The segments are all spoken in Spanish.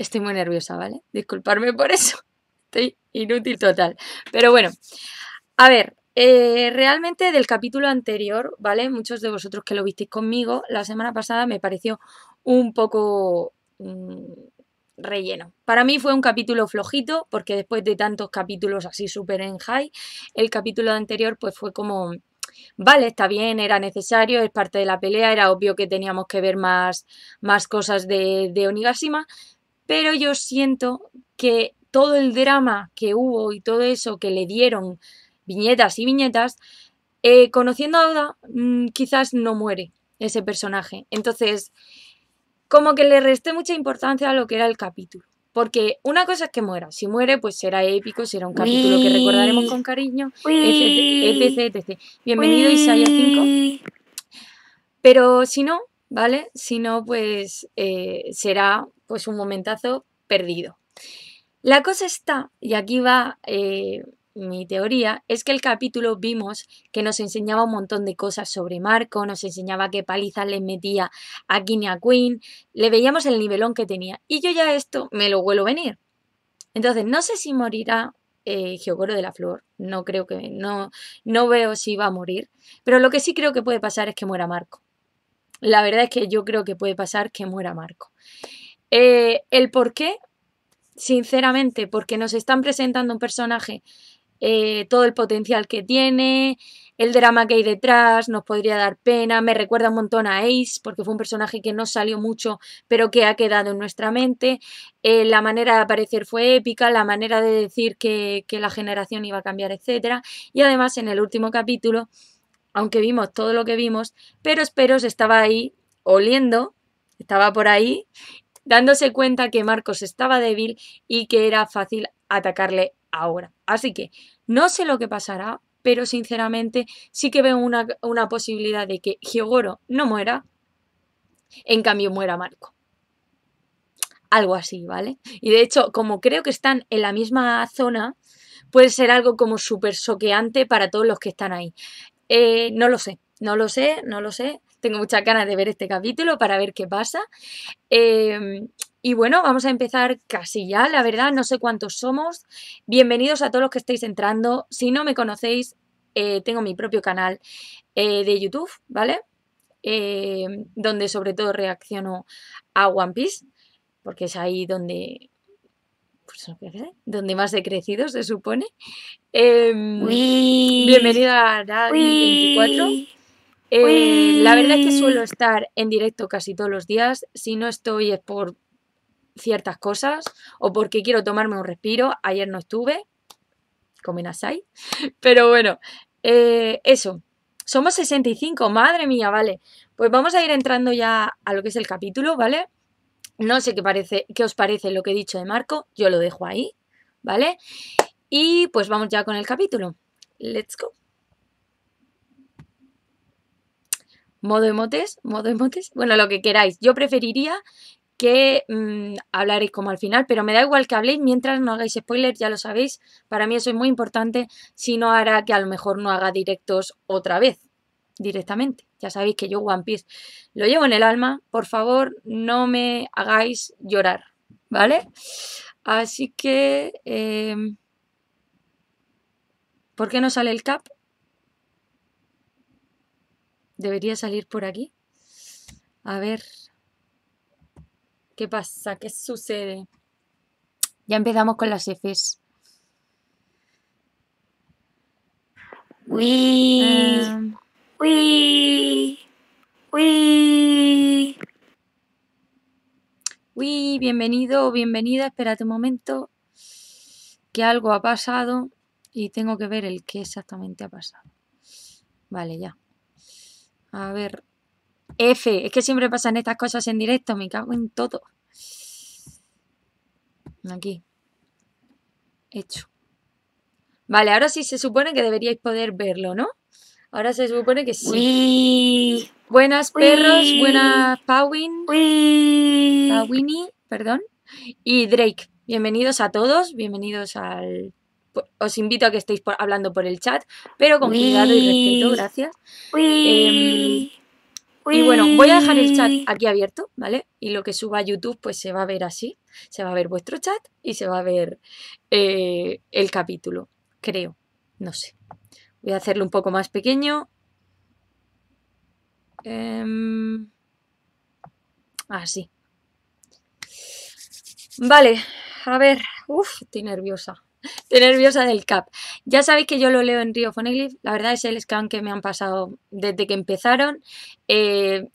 Estoy muy nerviosa, ¿vale? Disculparme por eso. Estoy inútil total. Pero bueno, a ver, realmente del capítulo anterior, ¿vale? Muchos de vosotros que lo visteis conmigo, la semana pasada me pareció un poco relleno. Para mí fue un capítulo flojito, porque después de tantos capítulos así súper en high, el capítulo anterior pues fue como... Vale, está bien, era necesario, es parte de la pelea, era obvio que teníamos que ver más cosas de Onigashima, pero yo siento que todo el drama que hubo y todo eso que le dieron viñetas y viñetas, conociendo a Oda, quizás no muere ese personaje. Entonces, como que le resté mucha importancia a lo que era el capítulo. Porque una cosa es que muera, si muere pues será épico, será un capítulo que recordaremos con cariño, etc. Bienvenido Isaiah 5. Pero si no, ¿vale? Si no pues será pues un momentazo perdido. La cosa está, y aquí va mi teoría, es que el capítulo vimos que nos enseñaba un montón de cosas sobre Marco, nos enseñaba qué paliza le metía a King y a Queen, le veíamos el nivelón que tenía y yo ya esto me lo huelo venir. Entonces no sé si morirá Hyogoro de la Flor, no creo que, no veo si va a morir, pero lo que sí creo que puede pasar es que muera Marco. La verdad es que yo creo que puede pasar que muera Marco. El por qué, sinceramente, porque nos están presentando un personaje. Todo el potencial que tiene, el drama que hay detrás, nos podría dar pena, me recuerda un montón a Ace porque fue un personaje que no salió mucho pero que ha quedado en nuestra mente, la manera de aparecer fue épica, la manera de decir que la generación iba a cambiar, etc. Y además en el último capítulo, aunque vimos todo lo que vimos, pero Esperos estaba ahí oliendo, estaba por ahí dándose cuenta que Marcos estaba débil y que era fácil atacarle ahora. Así que no sé lo que pasará, pero sinceramente sí que veo una posibilidad de que Hyogoro no muera, en cambio muera Marco. Algo así, ¿vale? Y de hecho, como creo que están en la misma zona, puede ser algo como súper choqueante para todos los que están ahí. No lo sé. Tengo muchas ganas de ver este capítulo para ver qué pasa. Y bueno, vamos a empezar casi ya, la verdad, no sé cuántos somos. Bienvenidos a todos los que estáis entrando. Si no me conocéis, tengo mi propio canal de YouTube, ¿vale? Donde sobre todo reacciono a One Piece, porque es ahí donde, pues, donde más he crecido, se supone. Bienvenida a Radi24. La verdad es que suelo estar en directo casi todos los días. Si no estoy es por ciertas cosas o porque quiero tomarme un respiro. Ayer no estuve, comenazai. Pero bueno, eso. Somos 65, madre mía, vale. Pues vamos a ir entrando ya a lo que es el capítulo, ¿vale? No sé qué os parece lo que he dicho de Marco, yo lo dejo ahí, ¿vale? Y pues vamos ya con el capítulo. Let's go. Modo emotes, bueno, lo que queráis. Yo preferiría que hablaréis como al final, pero me da igual que habléis mientras no hagáis spoilers, ya lo sabéis. Para mí eso es muy importante, si no hará que a lo mejor no haga directos otra vez, directamente. Ya sabéis que yo One Piece lo llevo en el alma, por favor no me hagáis llorar, ¿vale? Así que... ¿por qué no sale el cap? Debería salir por aquí. A ver. ¿Qué pasa? ¿Qué sucede? Ya empezamos con las Fs. Bienvenido o bienvenida. Espérate un momento. Que algo ha pasado. Y tengo que ver el qué exactamente ha pasado. Vale, ya. A ver, F, es que siempre pasan estas cosas en directo, me cago en todo. Aquí, hecho. Vale, ahora sí se supone que deberíais poder verlo, ¿no? Ahora se supone que sí. Uy. Buenas perros, uy. Buenas Pawin, uy. Pawini, perdón, y Drake. Bienvenidos a todos, bienvenidos al... Os invito a que estéis hablando por el chat, pero con cuidado y respeto, gracias. Y bueno, voy a dejar el chat aquí abierto, ¿vale? Y lo que suba a YouTube pues se va a ver así. Se va a ver vuestro chat y se va a ver el capítulo, creo. No sé. Voy a hacerlo un poco más pequeño. Así. Vale, a ver. Uf, estoy nerviosa. Estoy nerviosa del cap. Ya sabéis que yo lo leo en Río Poneglyph. La verdad es el scan que me han pasado desde que empezaron.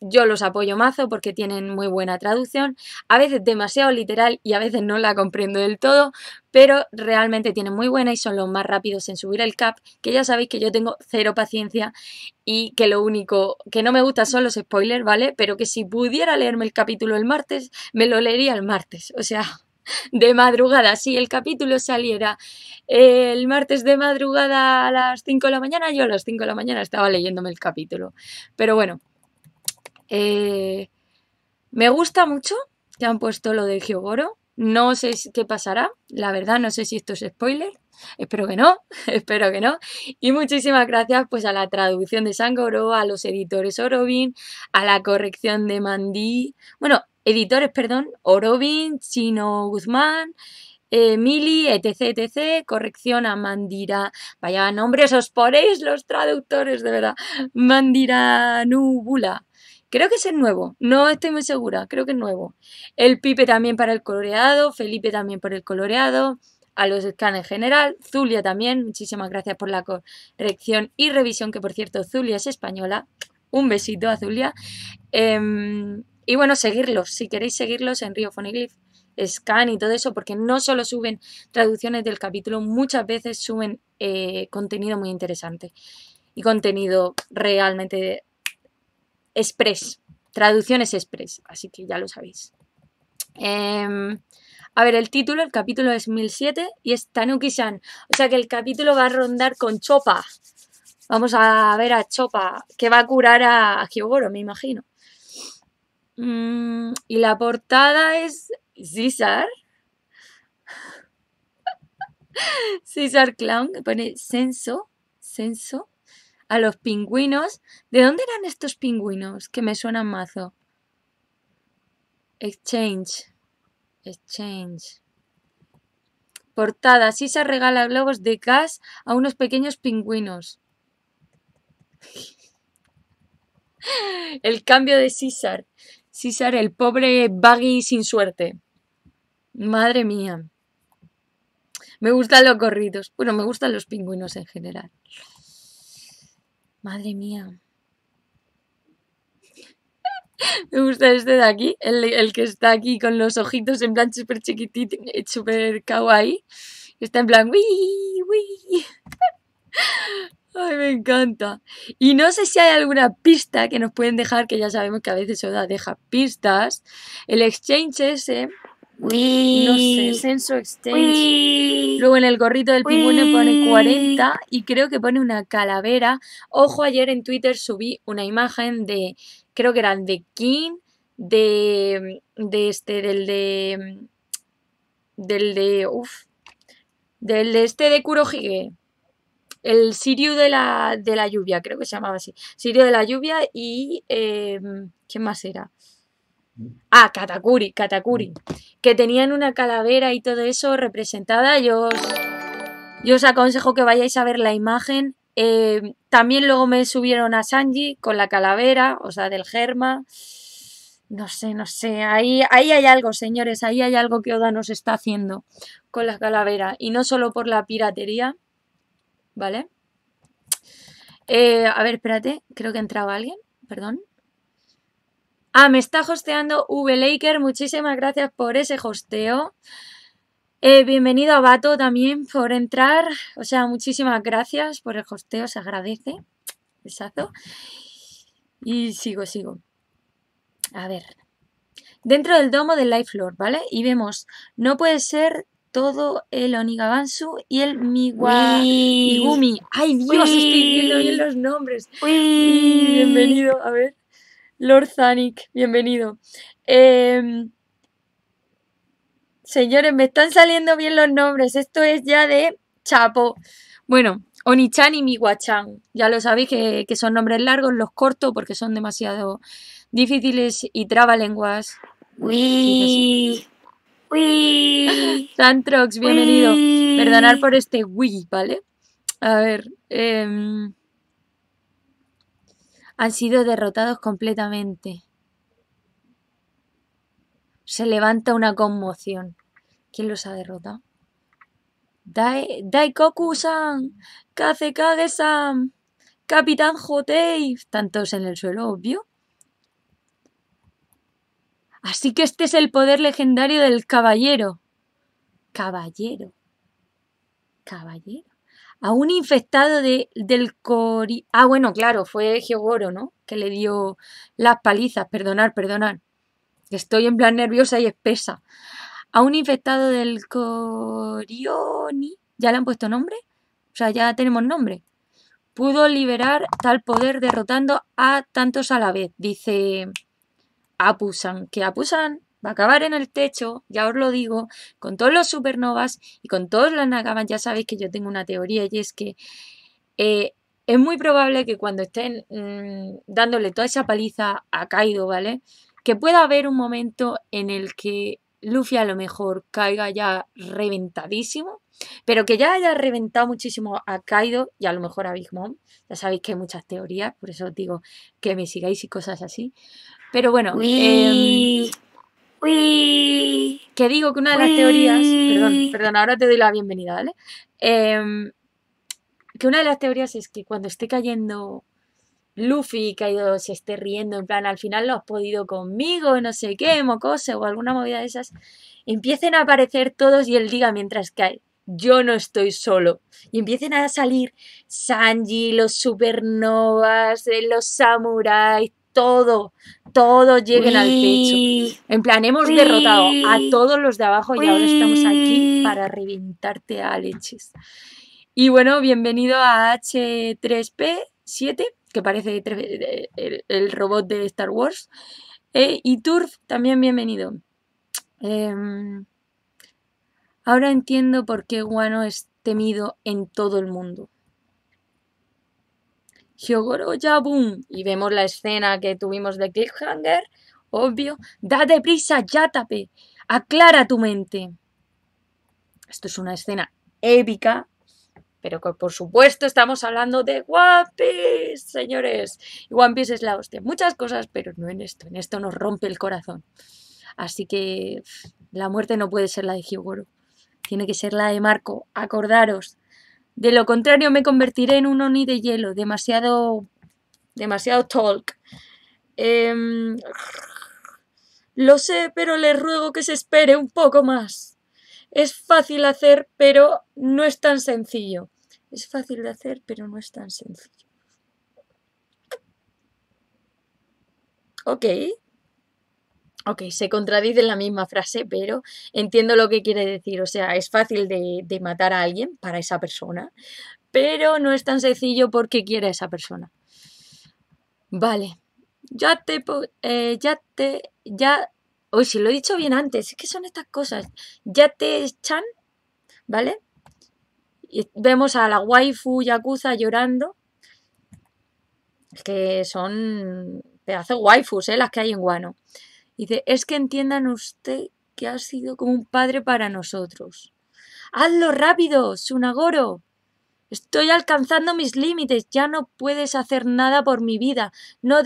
Yo los apoyo mazo porque tienen muy buena traducción. A veces demasiado literal y a veces no la comprendo del todo. Pero realmente tienen muy buena y son los más rápidos en subir el cap. Que ya sabéis que yo tengo cero paciencia y que lo único que no me gusta son los spoilers, ¿vale? Pero que si pudiera leerme el capítulo el martes, me lo leería el martes. O sea... de madrugada, si el capítulo saliera el martes de madrugada a las 5 de la mañana, yo a las 5 de la mañana estaba leyéndome el capítulo. Pero bueno, me gusta mucho que han puesto lo de Hyogoro. No sé qué pasará, la verdad no sé si esto es spoiler. Espero que no, espero que no. Y muchísimas gracias pues a la traducción de Sangoro, a los editores Orobin, a la corrección de Mandí, bueno, editores, perdón, Orobin, Chino Guzmán, Mili, etc, etc, corrección a Mandira, vaya nombres, os ponéis los traductores, de verdad, Mandira Nubula. Creo que es el nuevo, no estoy muy segura, creo que es nuevo. El Pipe también para el coloreado, Felipe también por el coloreado, a los scans en general, Zulia también, muchísimas gracias por la corrección y revisión, que por cierto Zulia es española, un besito a Zulia. Y bueno, seguirlos, si queréis seguirlos en Río Poneglyph, Scan y todo eso, porque no solo suben traducciones del capítulo, muchas veces suben contenido muy interesante y contenido realmente express, traducciones express, así que ya lo sabéis. A ver, el título, el capítulo es 1007 y es Tanuki-san, o sea que el capítulo va a rondar con Chopper. Vamos a ver a Chopper, que va a curar a Hyogoro, me imagino. Y la portada es César. César Clown, que pone censo, censo a los pingüinos. ¿De dónde eran estos pingüinos? Que me suenan mazo. Exchange. Exchange. Portada. César regala globos de gas a unos pequeños pingüinos. El cambio de César. César, el pobre Baggy sin suerte. Madre mía. Me gustan los gorritos. Bueno, me gustan los pingüinos en general. Madre mía. Me gusta este de aquí, el que está aquí con los ojitos en plan súper chiquitito, súper kawaii. Está en plan... ¡Wii, wii! Ay, me encanta. Y no sé si hay alguna pista que nos pueden dejar, que ya sabemos que a veces Oda deja pistas. El exchange ese. Uy, no sé, Senso Exchange. Uy, luego en el gorrito del pingüino pone 40 y creo que pone una calavera. Ojo, ayer en Twitter subí una imagen de, creo que eran de King, de Kurohige. El Sirio de la lluvia, creo que se llamaba así. Sirio de la lluvia y... ¿quién más era? Ah, Katakuri, Katakuri. Que tenían una calavera y todo eso representada. Yo os aconsejo que vayáis a ver la imagen. También luego me subieron a Sanji con la calavera, o sea, del Germa. No sé, no sé. Ahí hay algo, señores. Ahí hay algo que Oda nos está haciendo con la calavera. Y no solo por la piratería. ¿Vale? A ver, espérate, creo que entraba alguien, perdón. Ah, me está hosteando VLaker, muchísimas gracias por ese hosteo. Bienvenido a Bato también por entrar, o sea, muchísimas gracias por el hosteo, se agradece. Besazo. Y sigo. A ver. Dentro del domo del Life Lord, ¿vale? Y vemos, no puede ser... todo el Onigabansu y el Miwaigumi. ¡Ay, Dios! Estoy viendo bien los nombres. Uy, bienvenido, a ver. Lord Zanik, bienvenido. Señores, me están saliendo bien los nombres. Esto es ya de chapo. Bueno, Oni-chan y Miwa-chan. Ya lo sabéis que son nombres largos, los corto porque son demasiado difíciles y trabalenguas. Uy, uy. Santrox, bienvenido. Uy. Perdonar por este wii, ¿vale? A ver. Han sido derrotados completamente. Se levanta una conmoción. ¿Quién los ha derrotado? Daikoku-san, Kazekage-san, Capitán Jotei. Tantos en el suelo, obvio. Así que este es el poder legendario del caballero. Caballero. Caballero. A un infectado del Koori... Ah, bueno, claro, fue Hyogoro, ¿no? Que le dio las palizas. Perdonad. Estoy en plan nerviosa y espesa. A un infectado del Koorioni. ¿Ya le han puesto nombre? O sea, ya tenemos nombre. Pudo liberar tal poder derrotando a tantos a la vez. Dice Apu-san. Que Apu-san va a acabar en el techo, ya os lo digo, con todos los supernovas y con todos los nakamas. Ya sabéis que yo tengo una teoría y es que es muy probable que cuando estén dándole toda esa paliza a Kaido, ¿vale? Que pueda haber un momento en el que Luffy a lo mejor caiga ya reventadísimo, pero que ya haya reventado muchísimo a Kaido y a lo mejor a Big Mom. Ya sabéis que hay muchas teorías, por eso os digo que me sigáis y cosas así. Pero bueno, que digo que una de las teorías... Perdón, ahora te doy la bienvenida, ¿vale? Que una de las teorías es que cuando esté cayendo... Luffy y Kaido se esté riendo, en plan, al final lo has podido conmigo, no sé qué, mocose o alguna movida de esas, empiecen a aparecer todos y él diga mientras cae, yo no estoy solo. Y empiecen a salir Sanji, los supernovas, los samuráis, todos lleguen al techo. En plan, hemos derrotado a todos los de abajo y ahora estamos aquí para reventarte a leches. Y bueno, bienvenido a H3P7. Que parece el robot de Star Wars. Y Turf, también bienvenido. Ahora entiendo por qué Wano es temido en todo el mundo. Hyogoro Yabun. Y vemos la escena que tuvimos de Cliffhanger. Obvio. Date prisa, Yatape. Aclara tu mente. Esto es una escena épica. Pero que, por supuesto, estamos hablando de One Piece, señores. Y One Piece es la hostia. muchas cosas, pero no en esto. En esto nos rompe el corazón. Así que la muerte no puede ser la de Hyogoro. Tiene que ser la de Marco. Acordaros. De lo contrario, me convertiré en un Oni de hielo. Demasiado talk. Lo sé, pero les ruego que se espere un poco más. Es fácil hacer, pero no es tan sencillo. Es fácil de hacer, pero no es tan sencillo. Ok, se contradice en la misma frase, pero entiendo lo que quiere decir. O sea, es fácil de matar a alguien para esa persona, pero no es tan sencillo porque quiere a esa persona. Vale. Uy, si lo he dicho bien antes, es que son estas cosas. Yate-chan, ¿vale? Y vemos a la waifu yakuza llorando. Es que son pedazos waifus, las que hay en Wano. Dice, es que entiendan usted que ha sido como un padre para nosotros. ¡Hazlo rápido, Tsunagoro! Estoy alcanzando mis límites. Ya no puedes hacer nada por mi vida. No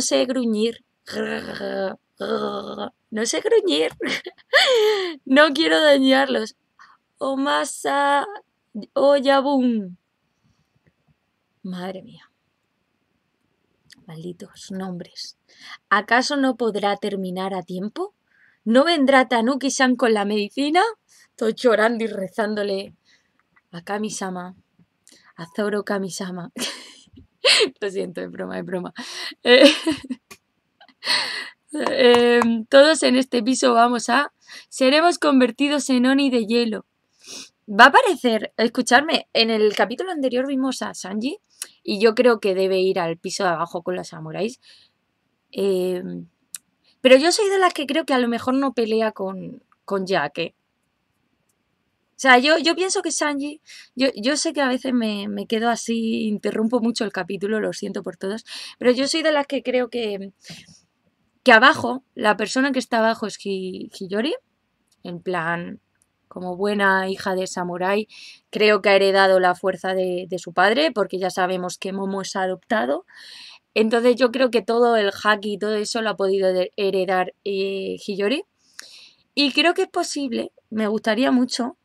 sé gruñir. No sé gruñir. No quiero dañarlos. Omasa Oyabun. Madre mía. Malditos nombres. ¿Acaso no podrá terminar a tiempo? ¿No vendrá Tanuki-san con la medicina? Estoy llorando y rezándole a Kamisama. A Zoro Kamisama. Lo siento, es broma, es broma. Todos en este piso vamos a... Seremos convertidos en Oni de hielo. Va a aparecer... Escuchadme, en el capítulo anterior vimos a Sanji y yo creo que debe ir al piso de abajo con los samuráis. Pero yo soy de las que creo que a lo mejor no pelea con Yake. sea, yo pienso que Sanji, yo sé que a veces me quedo así, interrumpo mucho el capítulo, lo siento por todos, pero yo soy de las que creo que abajo, la persona que está abajo es Hiyori, en plan, como buena hija de samurái, creo que ha heredado la fuerza de su padre, porque ya sabemos que Momo es adoptado. Entonces yo creo que todo el haki y todo eso lo ha podido heredar Hiyori. Y creo que es posible, me gustaría mucho,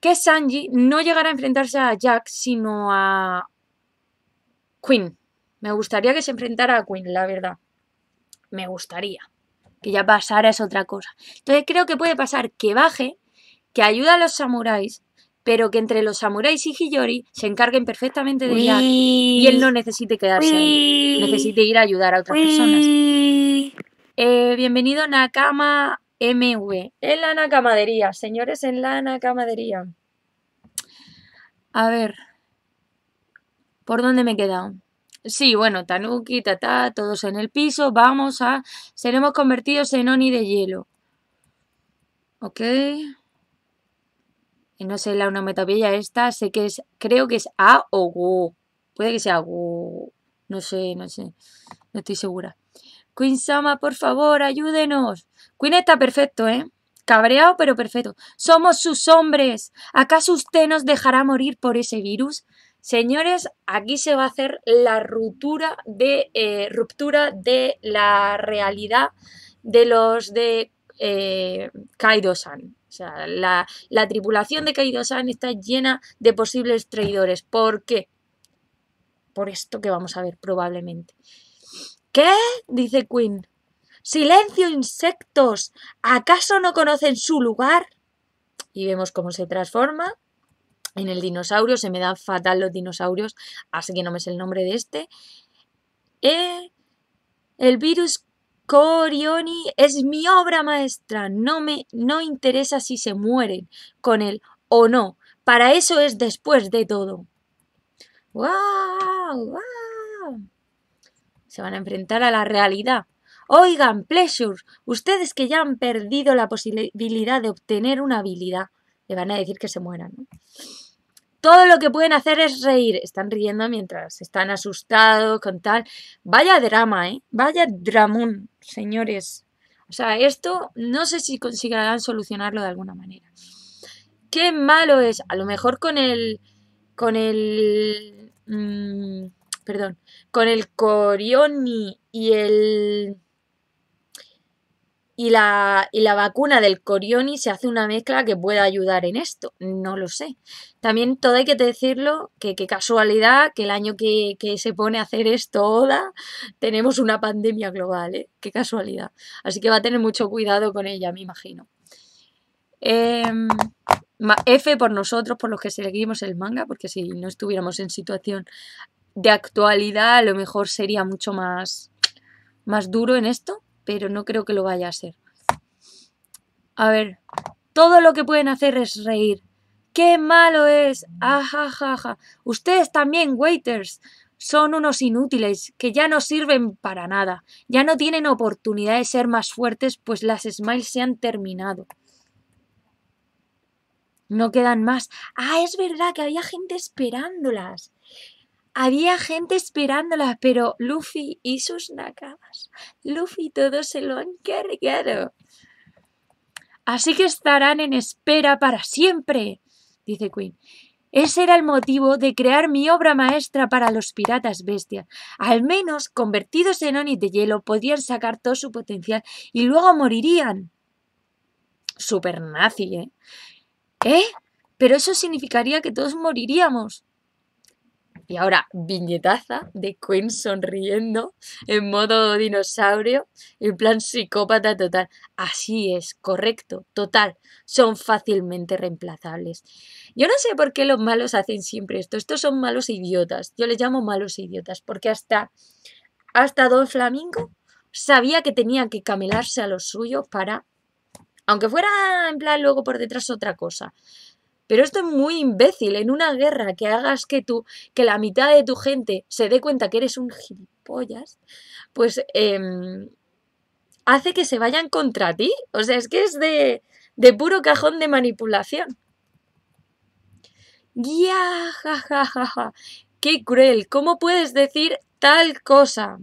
que Sanji no llegara a enfrentarse a Jack, sino a Queen. Me gustaría que se enfrentara a Queen, la verdad. Me gustaría. Que ya pasara es otra cosa. Entonces creo que puede pasar que baje, que ayuda a los samuráis, pero que entre los samuráis y Hiyori se encarguen perfectamente de Jack y él no necesite quedarse ahí. Necesite ir a ayudar a otras personas. Bienvenido Nakama MV. En la Nakamadería, señores, en la Nakamadería. A ver, ¿por dónde me he quedado? Sí, bueno, Tanuki, Tata, todos en el piso, vamos a... Seremos convertidos en Oni de hielo. Ok. No sé, la onomatopeya esta, sé que es... Creo que es A o Go. Puede que sea Go. No sé. No estoy segura. Queen Sama, por favor, ayúdenos. Queen está perfecto, ¿eh? Cabreado, pero perfecto. Somos sus hombres. ¿Acaso usted nos dejará morir por ese virus? Señores, aquí se va a hacer la ruptura de la realidad de los de Kaido-san. O sea, la tripulación de Kaido-san está llena de posibles traidores. ¿Por qué? Por esto que vamos a ver probablemente. ¿Qué? Dice Queen. ¡Silencio, insectos! ¿Acaso no conocen su lugar? Y vemos cómo se transforma. En el dinosaurio, se me dan fatal los dinosaurios, así que no me sé el nombre de este. El virus Koorioni es mi obra maestra, no interesa si se mueren con él o no, para eso es después de todo. ¡Guau! ¡Guau! Se van a enfrentar a la realidad. Oigan, Pleasure, ustedes que ya han perdido la posibilidad de obtener una habilidad, le van a decir que se mueran, ¿no? Todo lo que pueden hacer es reír. Están riendo mientras están asustados con tal. Vaya drama, ¿eh? Vaya dramón, señores. O sea, esto no sé si conseguirán solucionarlo de alguna manera. Qué malo es. A lo mejor con el Koorioni y el... Y la vacuna del Koorioni se hace una mezcla que pueda ayudar en esto. No lo sé. También todo hay que decirlo, que qué casualidad que el año que se pone a hacer esto ODA tenemos una pandemia global, ¿eh? Qué casualidad. Así que va a tener mucho cuidado con ella, me imagino. F por nosotros, por los que seguimos el manga, porque si no estuviéramos en situación de actualidad a lo mejor sería mucho más duro en esto. Pero no creo que lo vaya a ser. A ver. Todo lo que pueden hacer es reír. ¡Qué malo es! ¡Ajajaja! Ustedes también, Waiters, son unos inútiles que ya no sirven para nada. Ya no tienen oportunidad de ser más fuertes, pues las Smiles se han terminado. No quedan más. ¡Ah, es verdad que había gente esperándolas! Había gente esperándolas, pero Luffy y sus nakamas. Luffy y todos se lo han cargado. Así que estarán en espera para siempre, dice Queen. Ese era el motivo de crear mi obra maestra para los piratas bestias. Al menos, convertidos en Onis de hielo, podían sacar todo su potencial y luego morirían. Super nazi, ¿eh? Pero eso significaría que todos moriríamos. Y ahora, viñetaza de Queen sonriendo en modo dinosaurio, en plan psicópata total. Así es, correcto, total. Son fácilmente reemplazables. Yo no sé por qué los malos hacen siempre esto. Estos son malos idiotas. Yo les llamo malos idiotas porque hasta Don Flamingo sabía que tenía que camelarse a los suyos para... Aunque fuera en plan luego por detrás otra cosa. Pero esto es muy imbécil, en una guerra que hagas que la mitad de tu gente se dé cuenta que eres un gilipollas, pues hace que se vayan contra ti. O sea, es que es de, de puro cajón de manipulación. ¡Ya! ¡Ja, ja, ja, ja! ¡Qué cruel! ¿Cómo puedes decir tal cosa?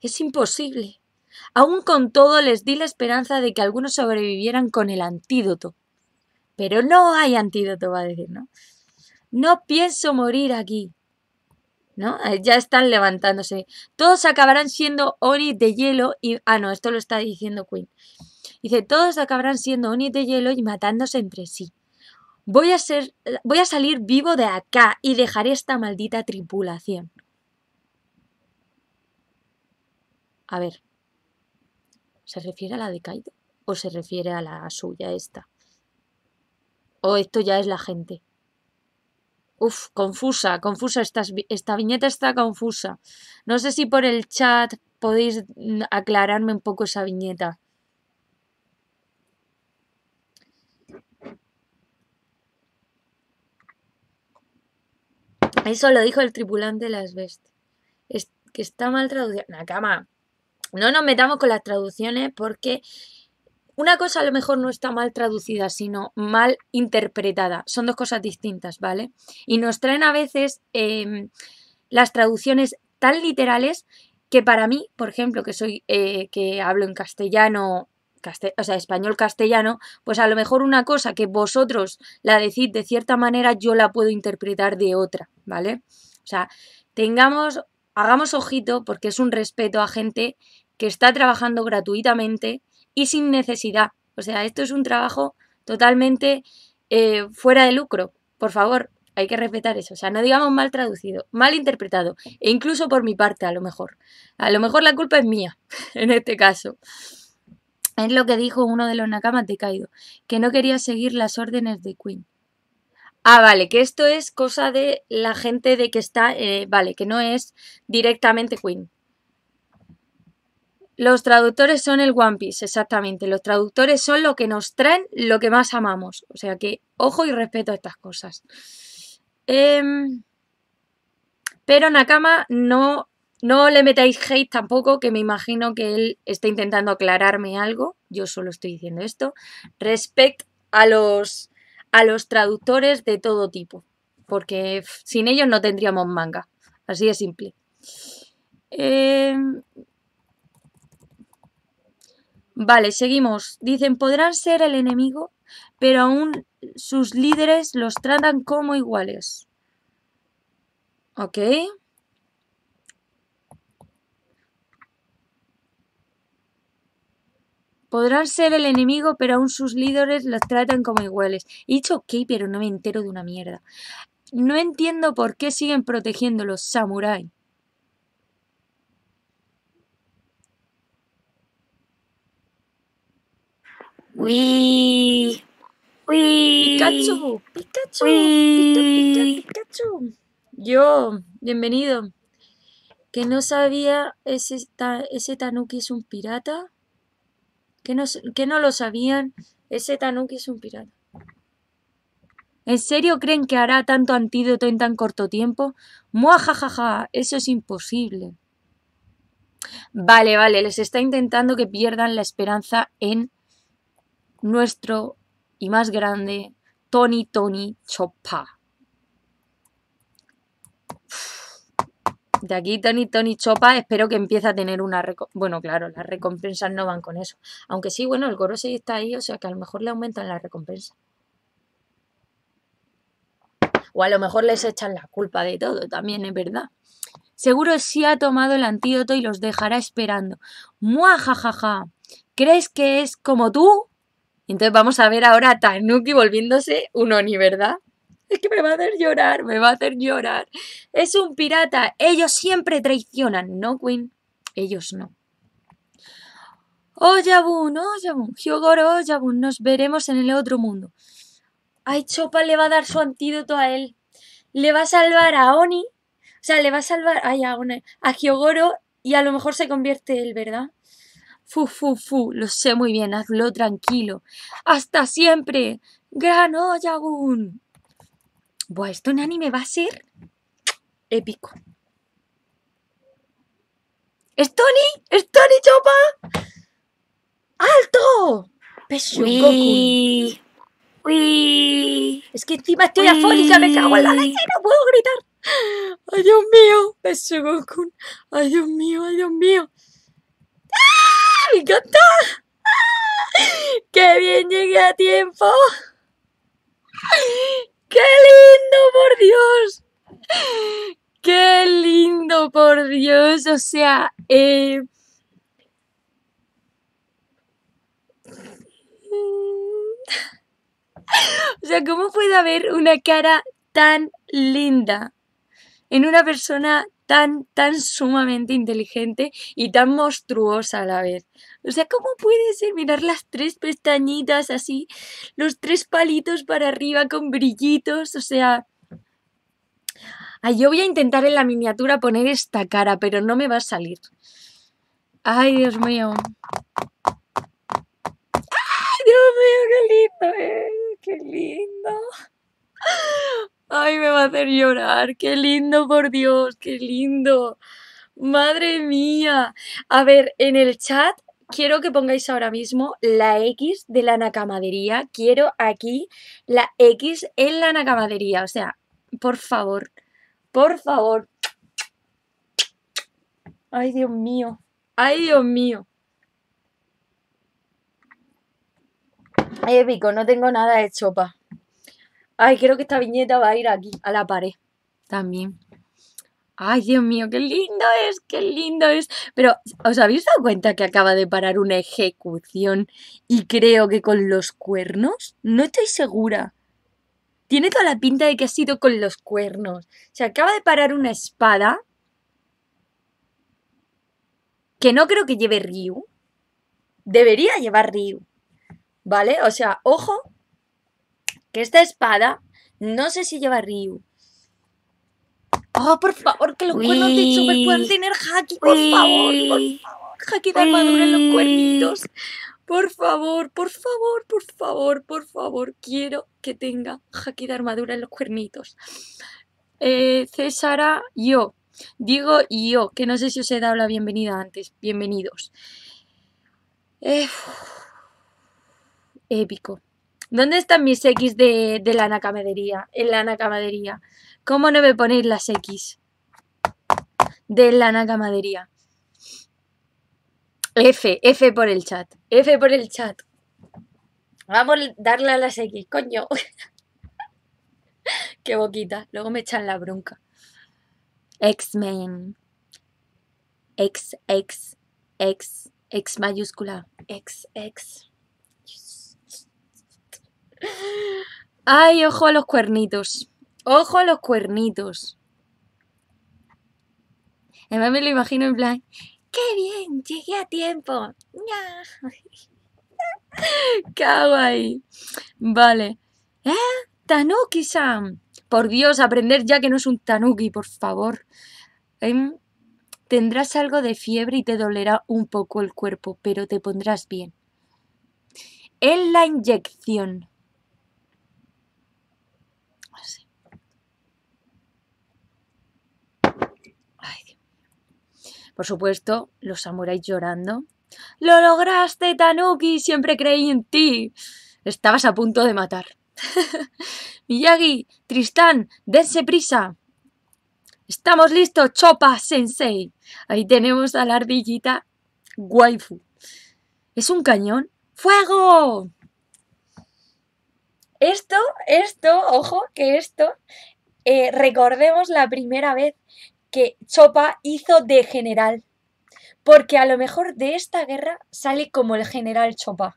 Es imposible. Aún con todo les di la esperanza de que algunos sobrevivieran con el antídoto. Pero no hay antídoto, va a decir, ¿no? No pienso morir aquí. ¿No? Ya están levantándose. Todos acabarán siendo Oni de hielo y... Ah, no, esto lo está diciendo Queen. Dice, todos acabarán siendo Oni de hielo y matándose entre sí. Voy a salir vivo de acá y dejaré esta maldita tripulación. A ver, ¿se refiere a la de Kaido? ¿O se refiere a la suya esta? ¿O esto ya es la gente? Uf, confusa, confusa. Esta viñeta está confusa. No sé si por el chat podéis aclararme un poco esa viñeta. Eso lo dijo el tripulante de las bestias. Es que está mal traducida. Nakama, no nos metamos con las traducciones porque una cosa a lo mejor no está mal traducida, sino mal interpretada. Son dos cosas distintas, ¿vale? Y nos traen a veces las traducciones tan literales que para mí, por ejemplo, que soy que hablo en castellano... o sea, español-castellano, pues a lo mejor una cosa que vosotros la decís de cierta manera, yo la puedo interpretar de otra, ¿vale? O sea, hagamos ojito porque es un respeto a gente que está trabajando gratuitamente y sin necesidad. O sea, esto es un trabajo totalmente fuera de lucro. Por favor, hay que respetar eso. O sea, no digamos mal traducido, mal interpretado. E incluso por mi parte, a lo mejor. A lo mejor la culpa es mía, en este caso. Es lo que dijo uno de los nakamas de Kaido, que no quería seguir las órdenes de Queen. Ah, vale, que esto es cosa de la gente de que está... vale, que no es directamente Queen. Los traductores son el One Piece, exactamente. Los traductores son lo que nos traen, lo que más amamos. O sea que, ojo y respeto a estas cosas. Pero Nakama no... No le metáis hate tampoco, que me imagino que él está intentando aclararme algo. Yo solo estoy diciendo esto. Respecto a los traductores de todo tipo. Porque sin ellos no tendríamos manga. Así de simple. Vale, seguimos. Dicen, podrán ser el enemigo, pero aún sus líderes los tratan como iguales. Ok. Podrán ser el enemigo, pero aún sus líderes los tratan como iguales. He dicho ok, pero no me entero de una mierda. No entiendo por qué siguen protegiendo los samuráis. ¡Uy! ¡Uy! ¡Pikachu! ¡Pikachu! ¡Uy! ¡Pikachu! Yo, bienvenido. Que no sabía, ese Tanuki es un pirata... Que no lo sabían, ese Tanuki es un pirata. ¿En serio creen que hará tanto antídoto en tan corto tiempo? ¡Muajajaja! Eso es imposible. Vale, vale, les está intentando que pierdan la esperanza en nuestro y más grande Tony Chopper. De aquí Tony Chopper, espero que empiece a tener una... Bueno, claro, las recompensas no van con eso. Aunque sí, bueno, el Gorosei está ahí, o sea que a lo mejor le aumentan la recompensa. O a lo mejor les echan la culpa de todo, también es verdad. Seguro sí ha tomado el antídoto y los dejará esperando. ¡Muajajaja! ¿Crees que es como tú? Entonces vamos a ver ahora a Tanuki volviéndose un Oni, ¿verdad? Es que me va a hacer llorar, me va a hacer llorar. Es un pirata, ellos siempre traicionan, ¿no, Queen? Ellos no. Oyabun, Oyabun, Hyogoro, Oyabun, nos veremos en el otro mundo. Ay, Chopper le va a dar su antídoto a él. Le va a salvar a Oni, o sea, le va a salvar a Hyogoro y a lo mejor se convierte él, ¿verdad? Fu, lo sé muy bien, hazlo tranquilo. ¡Hasta siempre! ¡Gran Oyabun! Buah, esto en anime va a ser épico. ¡Es Tony! ¡Es Tony Chopper! ¡Alto! Uy. Uy. Es que encima estoy afónica, me cago en la leche y no puedo gritar. Ay, Dios mío, Pesugokun. Ay, Dios mío, ay, Dios mío. ¡Ah! ¡Me encanta! ¡Ah! ¡Qué bien llegué a tiempo! ¡Qué lindo, por Dios! ¡Qué lindo, por Dios! O sea, o sea, ¿cómo puede haber una cara tan linda en una persona tan sumamente inteligente y tan monstruosa a la vez? O sea, ¿cómo puede ser? Mirar las tres pestañitas así, los tres palitos para arriba con brillitos, o sea... Ay, yo voy a intentar en la miniatura poner esta cara, pero no me va a salir. Ay, Dios mío. Dios mío, qué lindo, qué lindo. Ay, me va a hacer llorar, qué lindo, por Dios, qué lindo. Madre mía. A ver, en el chat quiero que pongáis ahora mismo la X de la Nakamadería. Quiero aquí la X en la Nakamadería. O sea, por favor, por favor. Ay, Dios mío, ay, Dios mío. Ay, épico, no tengo nada de Chopper. Ay, creo que esta viñeta va a ir aquí, a la pared. También. Ay, Dios mío, qué lindo es, qué lindo es. Pero, ¿os habéis dado cuenta que acaba de parar una ejecución? Y creo que con los cuernos. No estoy segura. Tiene toda la pinta de que ha sido con los cuernos. Se acaba de parar una espada. Que no creo que lleve Ryu. Debería llevar Ryu. ¿Vale? O sea, ojo, que esta espada, no sé si lleva Ryu. Oh, por favor, que los cuernos de Chopper puedan tener haki, por favor, haki de armadura en los cuernitos. Por favor, por favor, por favor, por favor, quiero que tenga haki de armadura en los cuernitos. Césara, yo, digo yo, que no sé si os he dado la bienvenida antes, bienvenidos. Épico. ¿Dónde están mis X de la Nakamadería? En la Nakamadería. ¿Cómo no me ponéis las X de la Nakamadería? F, F por el chat. F por el chat. Vamos a darle a las X, coño. Qué boquita. Luego me echan la bronca. X-Men. X, X, X mayúscula. X. Ay, ojo a los cuernitos. Ojo a los cuernitos. Además me lo imagino en plan, ¡qué bien! Llegué a tiempo. Cago ahí. Vale. Tanuki-san. Por Dios, aprender ya que no es un tanuki, por favor. Tendrás algo de fiebre y te dolerá un poco el cuerpo, pero te pondrás bien. En la inyección. Por supuesto, los samuráis llorando. ¡Lo lograste, Tanuki! ¡Siempre creí en ti! Estabas a punto de matar. Miyagi, Tristán, dense prisa. ¡Estamos listos, Chopper Sensei! Ahí tenemos a la ardillita waifu. ¿Es un cañón? ¡Fuego! Esto, ojo, que esto, recordemos la primera vez que Chopper hizo de general, porque a lo mejor de esta guerra sale como el general Chopper.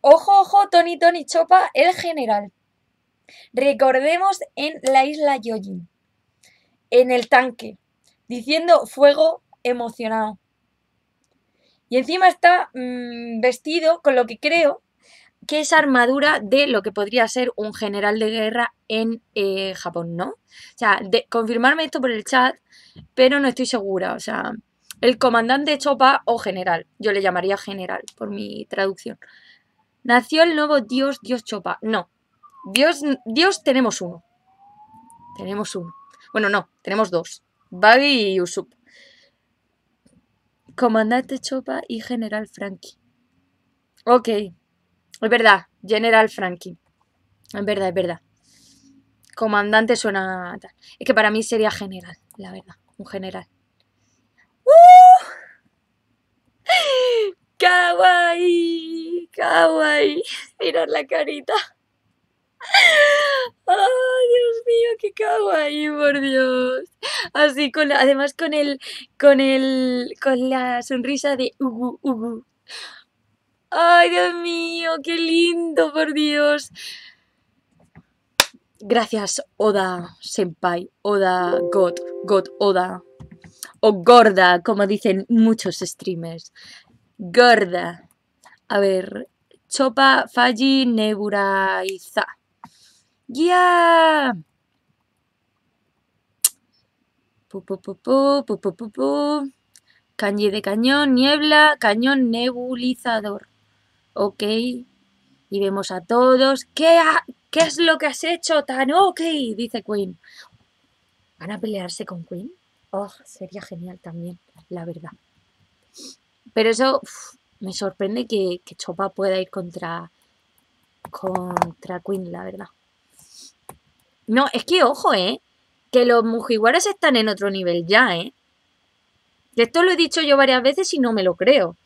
Ojo, ojo, Tony Chopper, el general. Recordemos en la isla Yojin, en el tanque, diciendo fuego emocionado. Y encima está vestido con lo que creo que es armadura de lo que podría ser un general de guerra en Japón, ¿no? O sea, confirmarme esto por el chat, pero no estoy segura. O sea, el comandante Chopper o general. Yo le llamaría general por mi traducción. Nació el nuevo dios Chopper. No, dios tenemos uno. Tenemos uno. Bueno, no, tenemos dos. Baggy y Usopp. Comandante Chopper y general Frankie. Ok, es verdad, General Frankie. Es verdad, es verdad. Comandante suena tal. Es que para mí sería general, la verdad. Un general. ¡Uh! ¡Kawaii! ¡Kawaii! Mirad la carita. ¡Oh, Dios mío! ¡Qué kawaii, por Dios! Así, con la, además con la sonrisa de Ugu, Ugu. ¡Ay, Dios mío! ¡Qué lindo, por Dios! Gracias, Oda Senpai. Oda God. God Oda. O Gorda, como dicen muchos streamers. Gorda. A ver. Chopa, Faji, Neburaiza. ¡Ya! Yeah. Kanji de cañón, niebla, cañón nebulizador. Ok. Y vemos a todos. ¿Qué es lo que has hecho, Tanuki? Dice Queen. ¿Van a pelearse con Queen? Oh, sería genial también, la verdad. Pero eso me sorprende que Chopper pueda ir contra Queen, la verdad. No, es que ojo, que los Mugiwaras están en otro nivel ya, Esto lo he dicho yo varias veces y no me lo creo.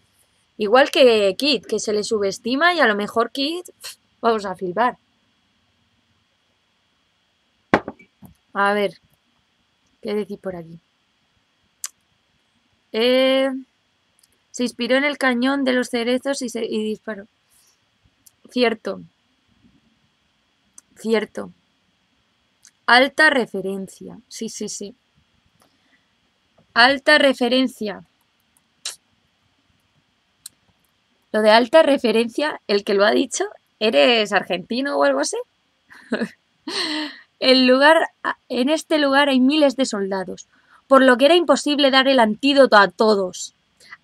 Igual que Kid, que se le subestima y a lo mejor Kid, vamos a flipar. A ver, ¿qué decís por aquí? Se inspiró en el cañón de los cerezos y disparó. Cierto. Cierto. Alta referencia. Sí, sí, sí. Alta referencia. Lo de alta referencia, el que lo ha dicho, ¿eres argentino o algo así? En este lugar hay miles de soldados, por lo que era imposible dar el antídoto a todos.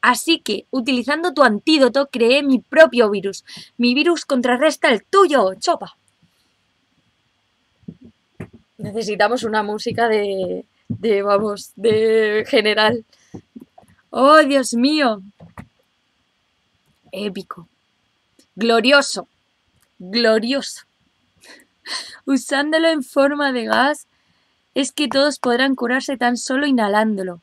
Así que, utilizando tu antídoto, creé mi propio virus. Mi virus contrarresta el tuyo, Chopper. Necesitamos una música de general. ¡Oh, Dios mío! Épico. Glorioso. Glorioso. Usándolo en forma de gas, es que todos podrán curarse tan solo inhalándolo.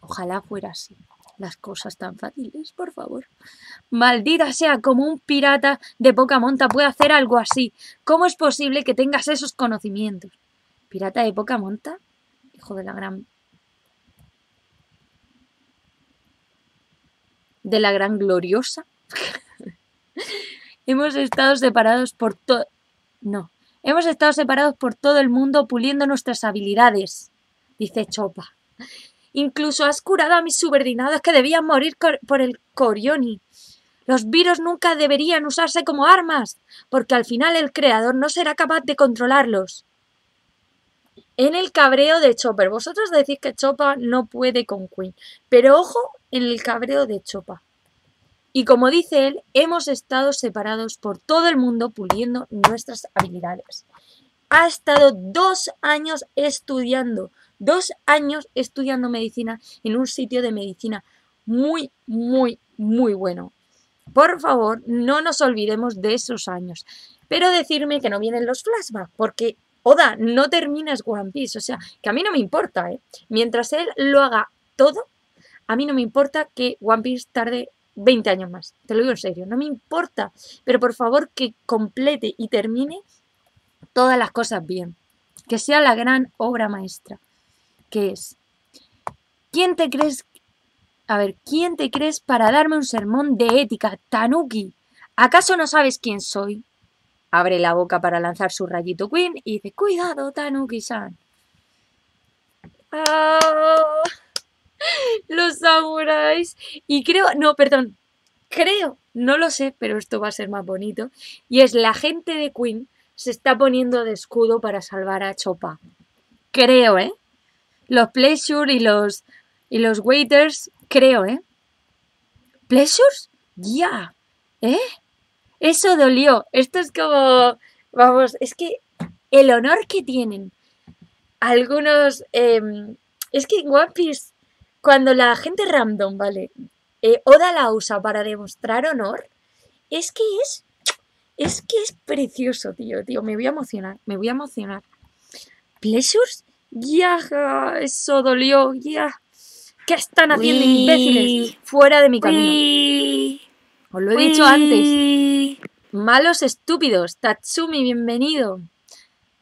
Ojalá fuera así. Las cosas tan fáciles, por favor. Maldita sea, como un pirata de poca monta puede hacer algo así. ¿Cómo es posible que tengas esos conocimientos? ¿Pirata de poca monta? Hijo de la gran... de la gran gloriosa. Hemos estado separados por todo el mundo puliendo nuestras habilidades, dice Chopper. Incluso has curado a mis subordinados que debían morir por el Koorioni. Los virus nunca deberían usarse como armas, porque al final el creador no será capaz de controlarlos. En el cabreo de Chopper. Vosotros decís que Chopper no puede con Queen, pero ojo en el cabreo de Chopper. Y como dice él, hemos estado separados por todo el mundo puliendo nuestras habilidades. Ha estado 2 años estudiando. 2 años estudiando medicina en un sitio de medicina muy, muy, muy bueno. Por favor, no nos olvidemos de esos años. Pero decirme que no vienen los flashbacks, porque Oda, no terminas One Piece. O sea, que a mí no me importa, Mientras él lo haga todo, a mí no me importa que One Piece tarde 20 años más. Te lo digo en serio, no me importa. Pero por favor, que complete y termine todas las cosas bien. Que sea la gran obra maestra. ¿Qué es? ¿Quién te crees? A ver, ¿quién te crees para darme un sermón de ética, Tanuki? ¿Acaso no sabes quién soy? Abre la boca para lanzar su rayito Queen y dice, cuidado, Tanuki-san. Oh, los samuráis. Y creo, no, perdón, creo, no lo sé, pero esto va a ser más bonito. Y es la gente de Queen se está poniendo de escudo para salvar a Chopper. Creo, Los Pleasure y los Waiters, creo, ¿Pleasures? ¡Ya! Yeah. Eso dolió. Esto es como... Vamos, es que el honor que tienen algunos... es que en One Piece Cuando la gente random, ¿vale? Oda la usa para demostrar honor. Es que es precioso, tío. Me voy a emocionar. ¿Pleasures? Ya, eso dolió, ya. ¿Qué están haciendo, imbéciles? Fuera de mi camino. Os lo he dicho antes. Malos estúpidos. Tatsumi, bienvenido.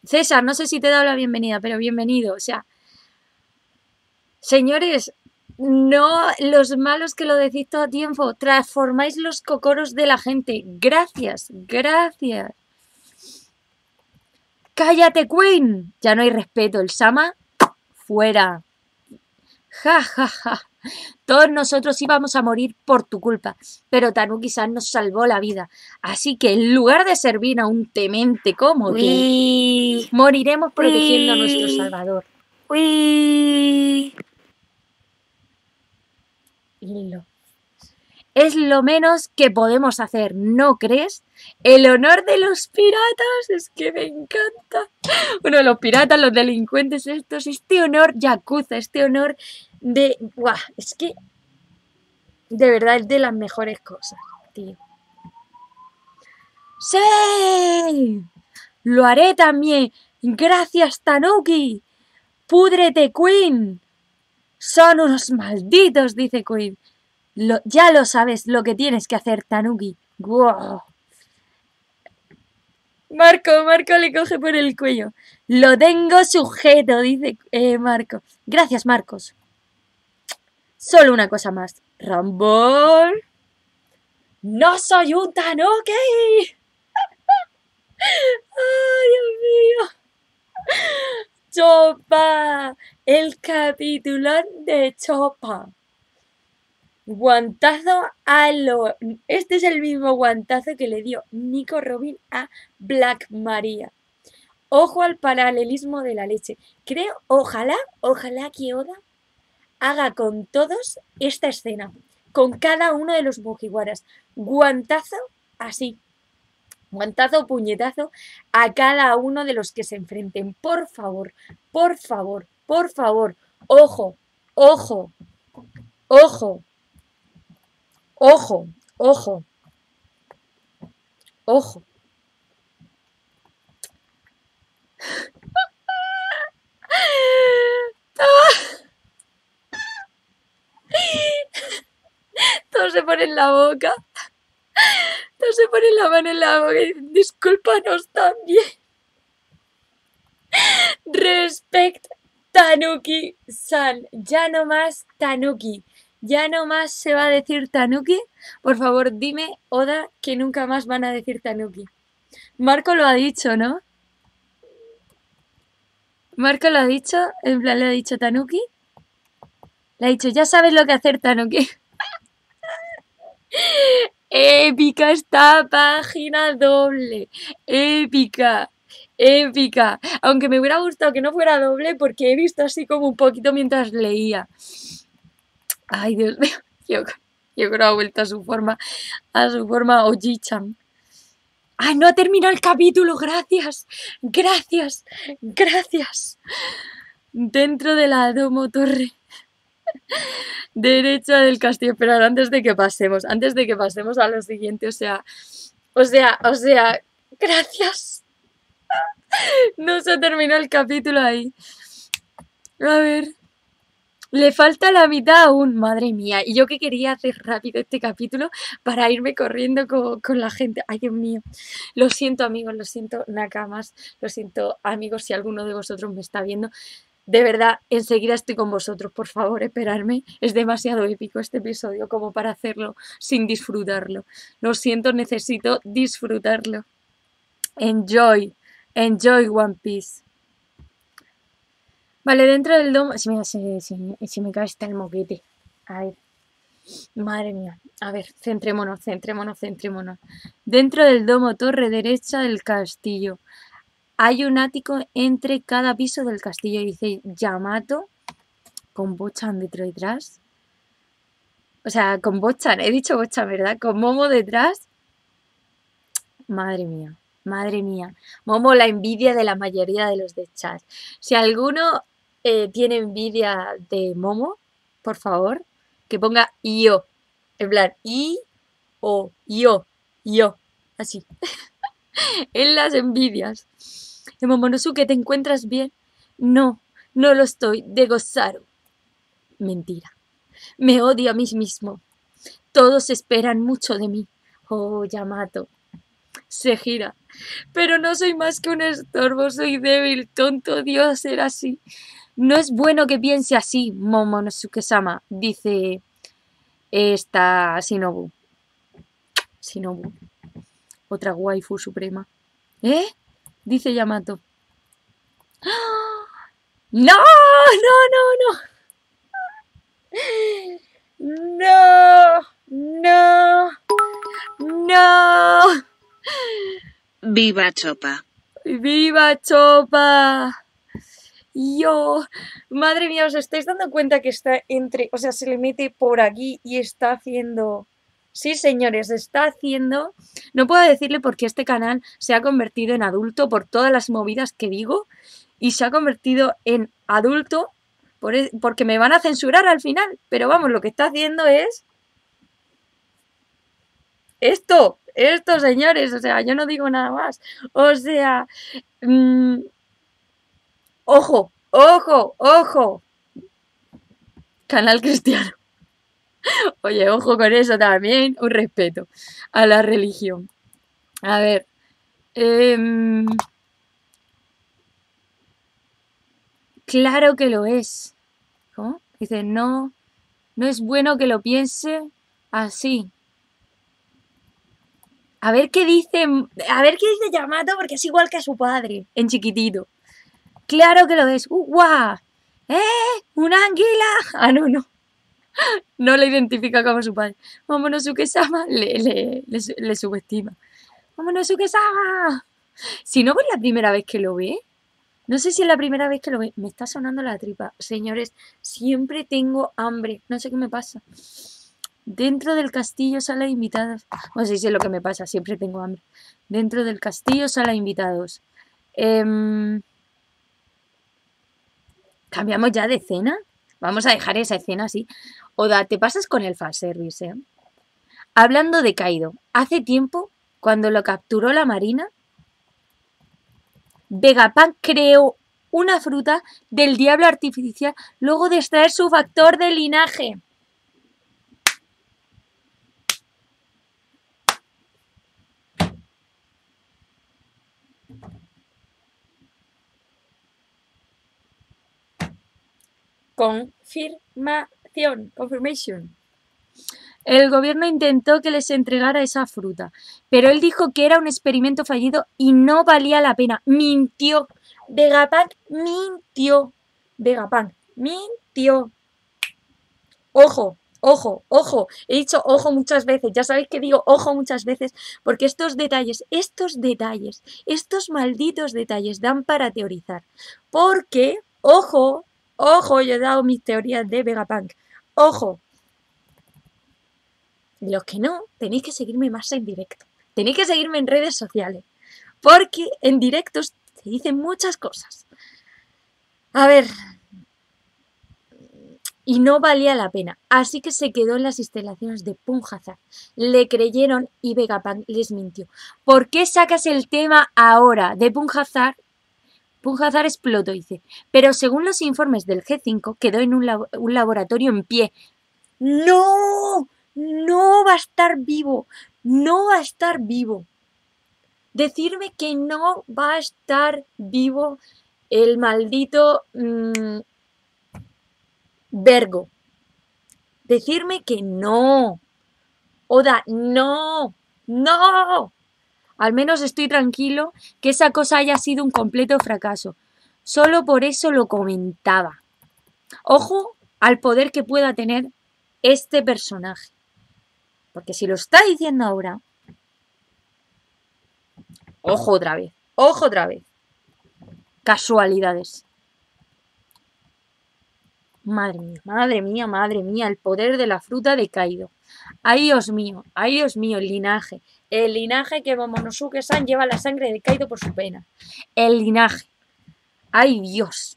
César, no sé si te he dado la bienvenida, pero bienvenido. O sea, señores, no los malos que lo decís todo a tiempo. Transformáis los cocoros de la gente. Gracias, gracias. ¡Cállate, Queen! Ya no hay respeto. El Sama, fuera. Ja, ja, ja. Todos nosotros íbamos a morir por tu culpa, pero Tanuki-san nos salvó la vida. Así que en lugar de servir a un temente como tú, moriremos protegiendo a nuestro salvador. Es lo menos que podemos hacer, ¿no crees? El honor de los piratas, es que me encanta. Bueno, los piratas, los delincuentes estos, este honor yakuza, este honor de... ¡Buah! Es que de verdad es de las mejores cosas, tío. ¡Sí! ¡Lo haré también! ¡Gracias, Tanuki! ¡Púdrete, Queen! ¡Son unos malditos!, dice Queen. Ya lo sabes lo que tienes que hacer, Tanuki. ¡Wow! Marco le coge por el cuello. Lo tengo sujeto, dice Marco. Gracias, Marcos. Solo una cosa más. Rambol. ¡No soy un Tanuki! ¡Ay, Dios mío! ¡Chopper! El capítulo de Chopper. Guantazo a lo... Este es el mismo guantazo que le dio Nico Robin a Black Maria. Ojo al paralelismo de la leche. Creo, ojalá que Oda haga con todos esta escena. Con cada uno de los Mugiwaras. Guantazo así. Guantazo, puñetazo a cada uno de los que se enfrenten. Por favor, por favor, por favor. Ojo, ojo, ojo. Ojo, ojo, ojo. Todos se ponen la boca. Todos se ponen la mano en la boca y dicen, discúlpanos también. Respect Tanuki-san. Ya no más Tanuki. Ya no más se va a decir Tanuki. Por favor, dime, Oda, que nunca más van a decir Tanuki. Marco lo ha dicho, ¿no? Marco lo ha dicho, en plan le ha dicho Tanuki. Le ha dicho, ya sabes lo que hacer, Tanuki. Épica esta página doble. Épica. Épica. Aunque me hubiera gustado que no fuera doble porque he visto así como un poquito mientras leía. Ay, Dios mío, yo creo que ha vuelto a su forma, Oji-chan. ¡Ay, no ha terminado el capítulo! ¡Gracias! ¡Gracias! ¡Gracias! Dentro de la domotorre. Derecha del castillo. Pero ahora, antes de que pasemos a lo siguiente, o sea, ¡gracias! No se terminó el capítulo ahí. A ver... Le falta la mitad aún, madre mía. Y yo que quería hacer rápido este capítulo para irme corriendo con la gente. Ay, Dios mío. Lo siento, amigos. Lo siento, nakamas. Lo siento, amigos, si alguno de vosotros me está viendo. De verdad, enseguida estoy con vosotros. Por favor, esperadme. Es demasiado épico este episodio como para hacerlo sin disfrutarlo. Lo siento, necesito disfrutarlo. Enjoy. Enjoy One Piece. Vale, dentro del domo... Si me cae está el moquete. A ver. Madre mía. A ver, centrémonos. Dentro del domo, torre derecha del castillo. Hay un ático entre cada piso del castillo. Dice Yamato con Bon-chan detrás. O sea, con Bon-chan. He dicho Bon-chan, ¿verdad? Con Momo detrás. Madre mía. Madre mía, Momo, la envidia de la mayoría de los de chat. Si alguno tiene envidia de Momo, por favor, que ponga yo. En plan, yo. Así. En las envidias. De Momonosuke, ¿te encuentras bien? No, no lo estoy, de Gozaru. Mentira. Me odio a mí mismo. Todos esperan mucho de mí. Oh, Yamato. Se gira. Pero no soy más que un estorbo, soy débil, tonto, Dios, ser así. No es bueno que piense así, Momonosuke-sama, dice esta Shinobu. Shinobu. Otra waifu suprema. ¿Eh? Dice Yamato. ¡No! ¡No! ¡Viva Chopper! ¡Viva Chopper! Yo, madre mía, ¿os estáis dando cuenta que está entre, o sea, se le mete por aquí y está haciendo, sí señores, está haciendo, no puedo decirle porque este canal se ha convertido en adulto por todas las movidas que digo y se ha convertido en adulto porque me van a censurar al final, pero vamos, lo que está haciendo es esto señores, o sea, yo no digo nada más, o sea, ¡Ojo! Canal cristiano. Oye, ojo con eso también. Un respeto a la religión. A ver. Claro que lo es. ¿Cómo? Dice, no. No es bueno que lo piense así. A ver qué dice. A ver qué dice Yamato, porque es igual que a su padre. En chiquitito. ¡Claro que lo es! ¡Guau! ¡Una anguila! Ah, no. No le identifica como su padre. Momonosuke-sama le subestima. ¡Momonosuke-sama! Si no, pues la primera vez que lo ve. No sé si es la primera vez que lo ve. Me está sonando la tripa. Señores, siempre tengo hambre. No sé qué me pasa. Dentro del castillo sala de invitados. No sé si es lo que me pasa. Siempre tengo hambre. Dentro del castillo sala de invitados. ¿Cambiamos ya de escena? Vamos a dejar esa escena así. Oda, te pasas con el fanservice, ¿eh? Hablando de Kaido, hace tiempo, cuando lo capturó la marina, Vegapunk creó una fruta del diablo artificial luego de extraer su factor de linaje. Confirmation. El gobierno intentó que les entregara esa fruta, pero él dijo que era un experimento fallido y no valía la pena. Mintió. Vegapunk mintió. Ojo. He dicho ojo muchas veces. Ya sabéis que digo ojo muchas veces porque estos malditos detalles dan para teorizar. Porque, ojo, yo he dado mis teorías de Vegapunk. ¡Ojo! Los que no, tenéis que seguirme más en directo. Tenéis que seguirme en redes sociales. Porque en directos se dicen muchas cosas. A ver. Y no valía la pena. Así que se quedó en las instalaciones de Punhazard. Le creyeron y Vegapunk les mintió. ¿Por qué sacas el tema ahora de Punhazard? Punhazard explotó, dice. Pero según los informes del G5, quedó en un laboratorio en pie. ¡No! ¡No va a estar vivo! ¡No va a estar vivo! Decirme que no va a estar vivo el maldito Vergo. Decirme que no. Oda, no. ¡No! Al menos estoy tranquilo que esa cosa haya sido un completo fracaso. Solo por eso lo comentaba. Ojo al poder que pueda tener este personaje. Porque si lo está diciendo ahora... Ojo otra vez. Casualidades. Madre mía. El poder de la fruta de Kaido. Ay Dios mío, el linaje. El linaje que Momonosuke-san lleva la sangre de Kaido por su pena. El linaje. ¡Ay, Dios!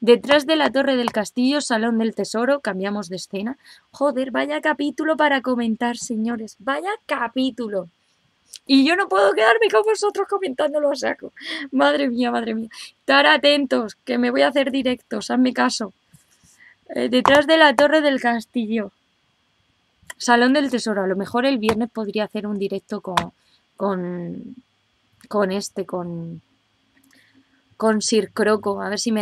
Detrás de la torre del castillo, salón del tesoro, cambiamos de escena. Joder, vaya capítulo para comentar, señores. Vaya capítulo. Y yo no puedo quedarme con vosotros comentándolo a saco. Madre mía, madre mía. Estar atentos, que me voy a hacer directos, hazme caso. Detrás de la torre del castillo. Salón del tesoro. A lo mejor el viernes podría hacer un directo con Sir Croco, a ver si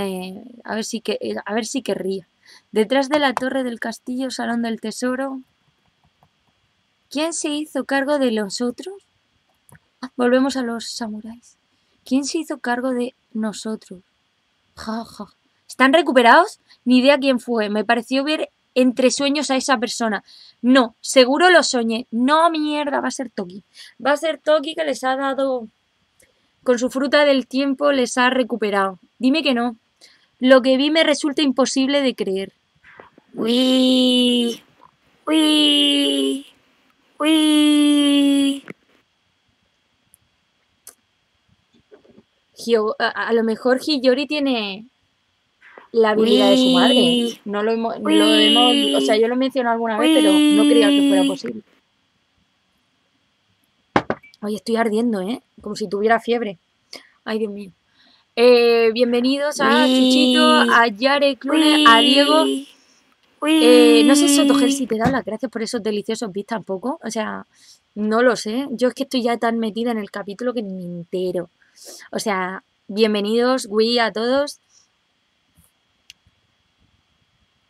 querría. Detrás de la torre del castillo, salón del tesoro. ¿Quién se hizo cargo de los otros? Volvemos a los samuráis. ¿Quién se hizo cargo de nosotros? Ja, ja. ¿Están recuperados? Ni idea quién fue. Me pareció ver entre sueños a esa persona. No, seguro lo soñé. No, mierda, va a ser Toki. Va a ser Toki, que les ha dado... Con su fruta del tiempo les ha recuperado. Dime que no. Lo que vi me resulta imposible de creer. Uy, uy, uy. A lo mejor Hiyori tiene la habilidad de su madre. No lo hemos, o sea, yo lo he mencionado alguna vez, pero no creía que fuera posible. Oye, estoy ardiendo, ¿eh? Como si tuviera fiebre. Ay, Dios mío. Bienvenidos a Chuchito, a Yare Clune, a Diego. No sé, Sotoger, si te da las gracias por esos deliciosos bits tampoco. O sea, no lo sé. Yo es que estoy ya tan metida en el capítulo que ni me entero. O sea, bienvenidos, Wii, a todos.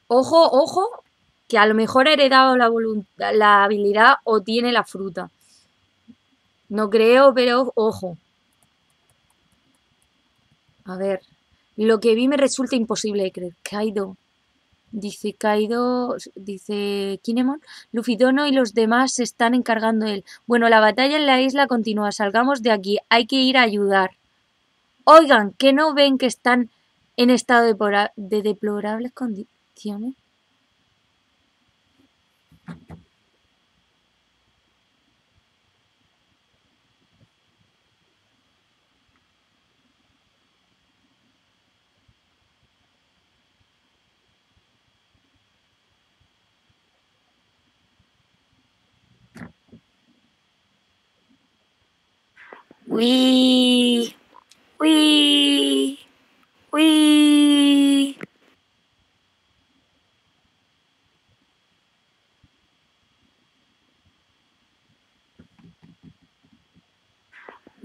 Ojo, ojo, que a lo mejor ha heredado la habilidad o tiene la fruta. No creo, pero ojo. A ver, lo que vi me resulta imposible de creer. Kaido. Dice Kinemon. Luffy, Dono y los demás se están encargando de él. Bueno, la batalla en la isla continúa. Salgamos de aquí. Hay que ir a ayudar. Oigan, ¿que no ven que están en estado de deplorables condiciones? Uy, uy, uy. Uy, uy, uy.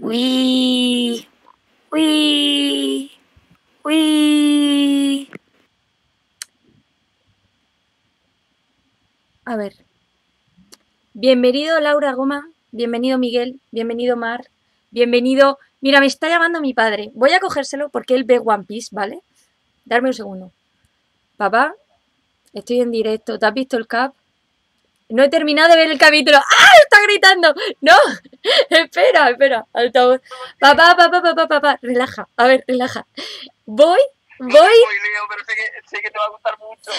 Uy, uy, uy. A ver, bienvenido Laura Goma, bienvenido Miguel, bienvenido Mar, bienvenido... Mira, me está llamando mi padre, voy a cogérselo porque él ve One Piece, ¿vale? Darme un segundo. Papá, estoy en directo, ¿te has visto el cap? No he terminado de ver el capítulo. ¡Ah! ¡Está gritando! ¡No! Espera, espera, altavoz. Papá, papá, papá, papá, relaja, a ver, relaja. Voy... Leo, pero sé que te va a gustar mucho.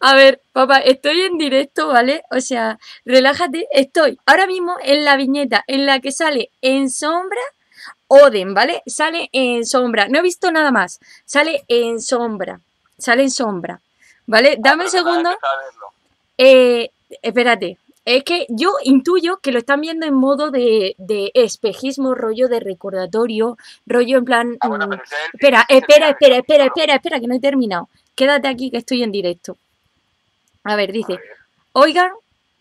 A ver, papá, estoy en directo, ¿vale? O sea, relájate. Estoy ahora mismo en la viñeta en la que sale en sombra Oden, ¿vale? Sale en sombra. No he visto nada más. Sale en sombra. Sale en sombra. ¿Vale? Dame un segundo. Espérate. Es que yo intuyo que lo están viendo en modo de espejismo, rollo de recordatorio, rollo en plan... Espera, que no he terminado. Quédate aquí que estoy en directo. A ver, dice, oigan,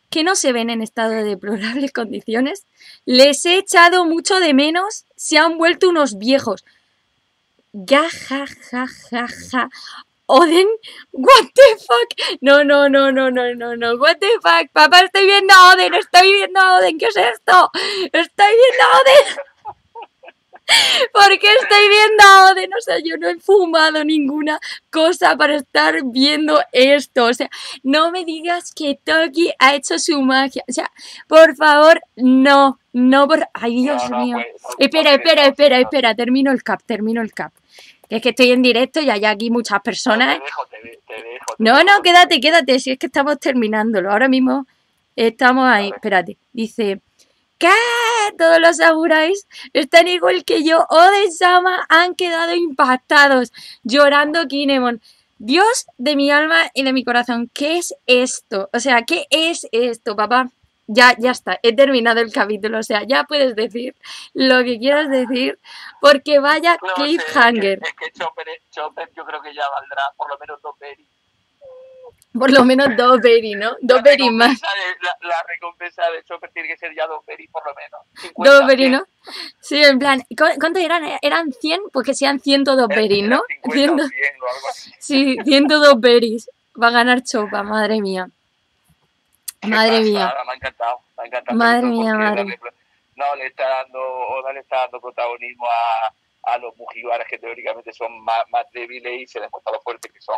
que no se ven en estado de deplorables condiciones, les he echado mucho de menos, se han vuelto unos viejos. Gajajajaja. Oden, what the fuck, no, what the fuck, papá, estoy viendo a Oden, ¿qué es esto? Estoy viendo a Oden, ¿por qué estoy viendo a Oden? O sea, yo no he fumado ninguna cosa para estar viendo esto, o sea, no me digas que Toki ha hecho su magia, o sea, por favor, no, no, por, ay Dios mío, espera, termino el cap. Es que estoy en directo y hay aquí muchas personas. Te dejo. No, quédate, si es que estamos terminándolo. Ahora mismo estamos ahí. Espérate. Dice, ¿qué? Todos los samuráis están igual que yo. Oden-sama, han quedado impactados. Llorando Kinemon. Dios de mi alma y de mi corazón. ¿Qué es esto? O sea, ¿qué es esto, papá? Ya está, he terminado el capítulo, o sea, ya puedes decir lo que quieras decir, porque vaya no, cliffhanger. Es que Chopper yo creo que ya valdrá por lo menos 2 berries. Por lo menos 2 berries, ¿no? 2 berries más. La recompensa de Chopper tiene que ser ya 2 berries por lo menos. 50, 2 berries, ¿no? Sí, en plan, ¿cuántos eran? ¿Eran 100? Pues que sean 102 berries, ¿no? 100 o algo así. Sí, 102 berries. Va a ganar Chopper, madre mía. Madre mía. Me ha encantado. Madre mía. No, Oda le está dando protagonismo a los mugiwaras que teóricamente son más débiles y se les cuenta lo fuertes que son.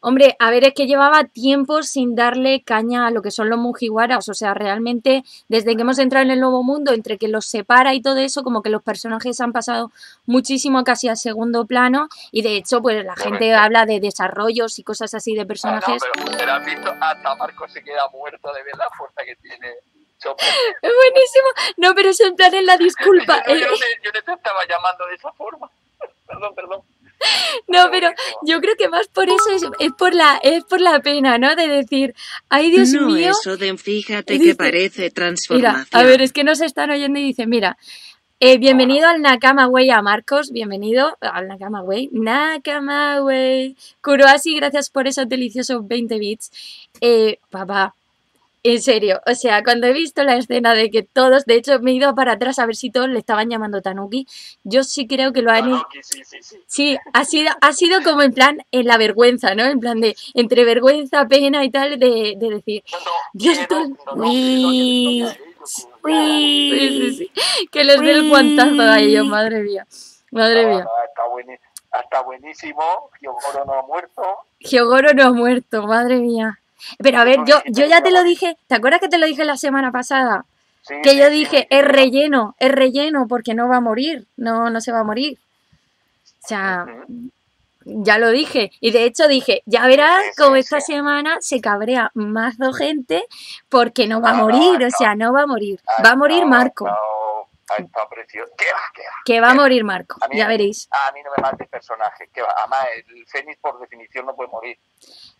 Hombre, a ver, es que llevaba tiempo sin darle caña a lo que son los mugiwaras. O sea, realmente, desde que hemos entrado en el nuevo mundo, entre que los separa y todo eso, como que los personajes han pasado muchísimo casi al segundo plano. Y de hecho, pues la gente habla de desarrollos y cosas así de personajes. Ah, no, pero has visto, hasta Marco se queda muerto de ver la fuerza que tiene. Es buenísimo. No, pero es en plan en la disculpa. Yo no te estaba llamando de esa forma. Perdón. No, pero yo creo que más por eso es por la pena, ¿no? De decir, ay Dios mío. No, eso de fíjate dice, que parece transformación. Mira, a ver, es que nos están oyendo y dicen, mira, bienvenido al Nakama Way a Marcos, bienvenido al Nakama Way. Nakama Way. Kuroasi, gracias por esos deliciosos 20 bits. Papá. En serio, o sea, cuando he visto la escena de que todos, de hecho me he ido para atrás a ver si todos le estaban llamando Tanuki, yo sí creo que lo han hecho. Sí, ha sido como en plan, en la vergüenza, ¿no? En plan de, entre vergüenza, pena y tal, de decir, que les dé el guantazo a ellos, madre mía. Está buenísimo, Hyogoro no ha muerto, madre mía. Pero a ver, yo ya te lo dije, ¿te acuerdas que te lo dije la semana pasada? Sí, que yo dije, es relleno, porque no va a morir, no se va a morir. O sea, ya lo dije. Y de hecho dije, ya verás cómo esta semana se cabrea mazo gente porque no va a morir, o sea, no va a morir. Va a morir Marco. Está precioso. Que va a morir Marco, ya veréis. A mí no me mates personaje, que va. Además, el Fénix por definición no puede morir.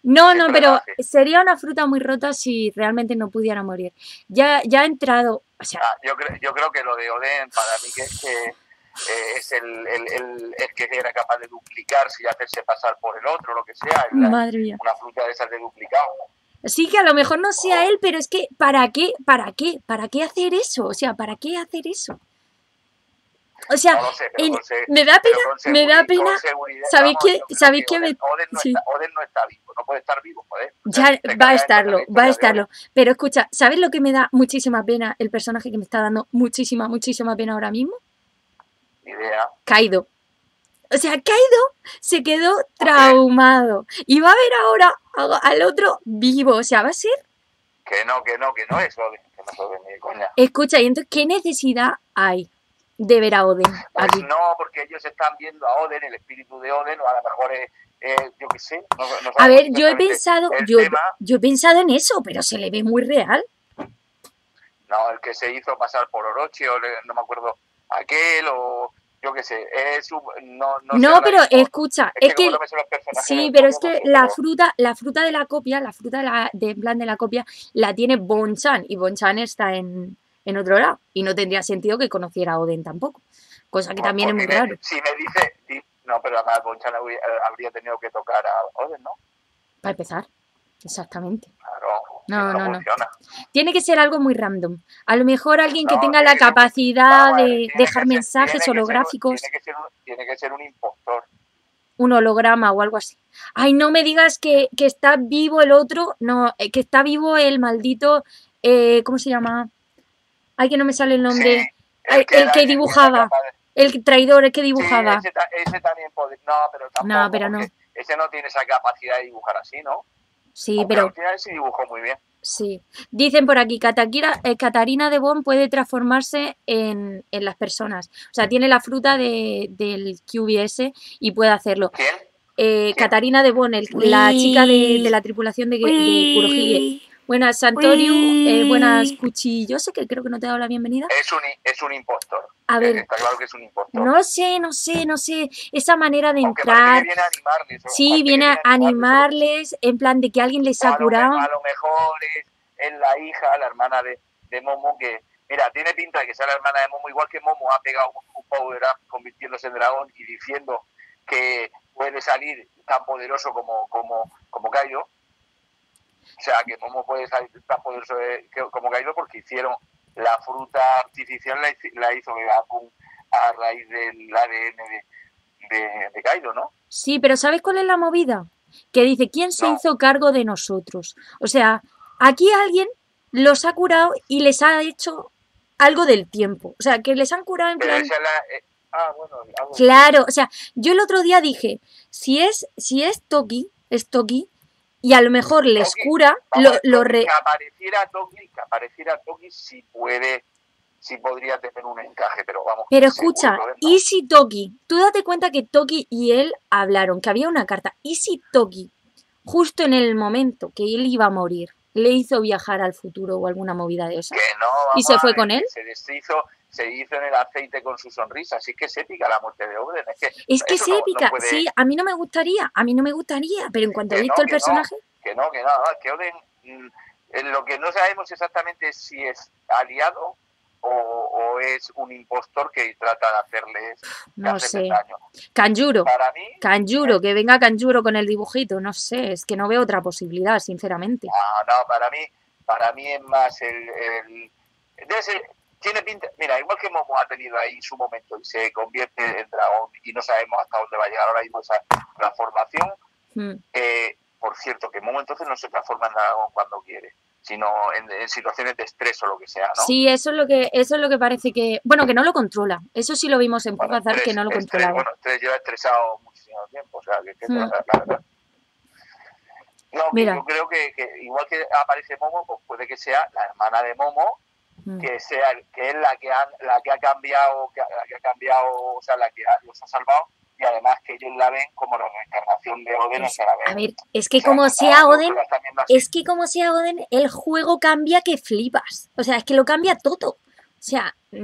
No, pero sería una fruta muy rota si realmente no pudiera morir. Ya ha entrado. O sea... yo creo que lo de Oden, para mí, que es que es el que era capaz de duplicarse y hacerse pasar por el otro, lo que sea. Madre mía. Una fruta de esas de duplicado. Sí, que a lo mejor no sea él, pero es que ¿para qué hacer eso? O sea, ¿para qué hacer eso? O sea, no sé, me da pena. ¿Sabéis que Oden no está vivo, no puede estar vivo, joder. Va a estarlo. Pero escucha, ¿sabes lo que me da muchísima pena? El personaje que me está dando muchísima pena ahora mismo. Ni idea. Kaido. O sea, Kaido se quedó traumado. Y va a ver ahora al otro vivo. O sea, va a ser... Que no es Oden. Escucha, y entonces, ¿qué necesidad hay de ver a Oden aquí? Pues no, porque ellos están viendo a Oden, el espíritu de Oden, o a lo mejor es... yo qué sé. No a ver, yo he pensado en eso, pero se le ve muy real. No, el que se hizo pasar por Orochi, o no me acuerdo, aquel, o... Yo qué sé, no, pero escucha, es que sí, pero es que la fruta de la copia, la fruta de la copia, la tiene Bon-chan, y Bon-chan está en otro lado, y no tendría sentido que conociera a Oden tampoco, cosa que también es muy raro. Si me dice, no, pero además Bon-chan habría tenido que tocar a Oden, ¿no? Para empezar, exactamente. Claro. No. Tiene que ser algo muy random. A lo mejor alguien que tenga la capacidad de dejar mensajes holográficos. Tiene que ser un impostor. un holograma o algo así. Ay, no me digas que está vivo el otro, no, que está vivo el maldito, ¿cómo se llama? Ay, que no me sale el nombre. Sí, el que dibujaba, el traidor, el que dibujaba. Sí, ese también podría, no, pero tampoco, no, pero no. Ese no tiene esa capacidad de dibujar así, ¿no? Sí, aunque pero al final sí dibujó muy bien. Sí. Dicen por aquí, Catarina de Bon puede transformarse en las personas. O sea, tiene la fruta del QBS y puede hacerlo. ¿Quién? ¿Quién? Catarina de Bon, la chica de la tripulación de Kurohige. Buenas, Santoriu. Buenas, Cuchi. Yo sé que creo que no te he dado la bienvenida. Es un impostor. A ver. Está claro que es un impostor. No sé. Esa manera de aunque entrar. Viene a animarles. Sí, viene a animarles en plan de que alguien les ha curado. A lo mejor es la hija, la hermana de Momo, que... Mira, tiene pinta de que sea la hermana de Momo, igual que Momo ha pegado un power-up convirtiéndose en dragón y diciendo que puede salir tan poderoso como Kaido. O sea, que Momo puede salir tan poderoso como Kaido porque hicieron la fruta artificial, la hizo Vegapunk a raíz del ADN de Kaido, ¿no? Sí, pero ¿sabes cuál es la movida? Que dice, ¿quién se hizo cargo de nosotros? O sea, aquí alguien los ha curado y les ha hecho algo del tiempo. O sea, que les han curado en plan... Bueno. Claro, o sea, yo el otro día dije, si es Toki, es Toki. Y a lo mejor les Toki, cura que apareciera Toki si podría tener un encaje, pero vamos. Pero escucha, ¿y si Toki? Tú date cuenta que Toki y él hablaron, que había una carta. ¿Y si Toki, justo en el momento que él iba a morir, le hizo viajar al futuro o alguna movida de esa? Que no, mamá, ¿y se fue con él? Se deshizo. Se hizo en el aceite con su sonrisa, así que es épica la muerte de Oden. Es que es épica, no puede... sí, a mí no me gustaría, pero en cuanto he visto el personaje... Que Oden, lo que no sabemos exactamente es si es aliado o es un impostor que trata de hacerles daño. Kanjuro, para mí, que venga Kanjuro con el dibujito, no sé, es que no veo otra posibilidad, sinceramente. No, para mí es más tiene pinta, mira, igual que Momo ha tenido ahí su momento y se convierte en dragón y no sabemos hasta dónde va a llegar ahora mismo esa transformación. Por cierto, que Momo entonces no se transforma en dragón cuando quiere, sino en situaciones de estrés o lo que sea, ¿no? Sí, eso es lo que parece que... Bueno, que no lo controla. Eso sí lo vimos en Punhazard, que no lo controlaba. Bueno, estrés lleva estresado muchísimo tiempo, o sea, que no, mira. Yo creo que igual que aparece Momo, pues puede que sea la hermana de Momo, que es la que ha cambiado, o sea, los ha salvado, y además que ellos la ven como la reencarnación de Oden. Es que como sea Oden, el juego cambia que flipas. O sea, es que lo cambia todo. O sea, es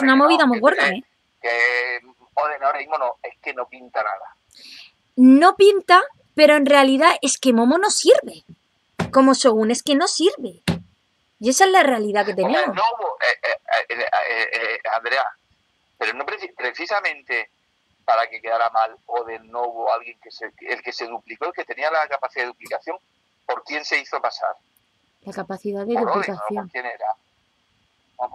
una movida muy gorda, ¿eh? Que Oden ahora mismo no pinta nada. No pinta, pero en realidad es que Momo no sirve. Como Shogun, es que no sirve. Y esa es la realidad que tenemos. No, Andrea, pero no precisamente para que quedara mal o de nuevo alguien el que se duplicó, el que tenía la capacidad de duplicación, ¿por quién se hizo pasar? La capacidad de duplicación. No, ¿por quién era? No,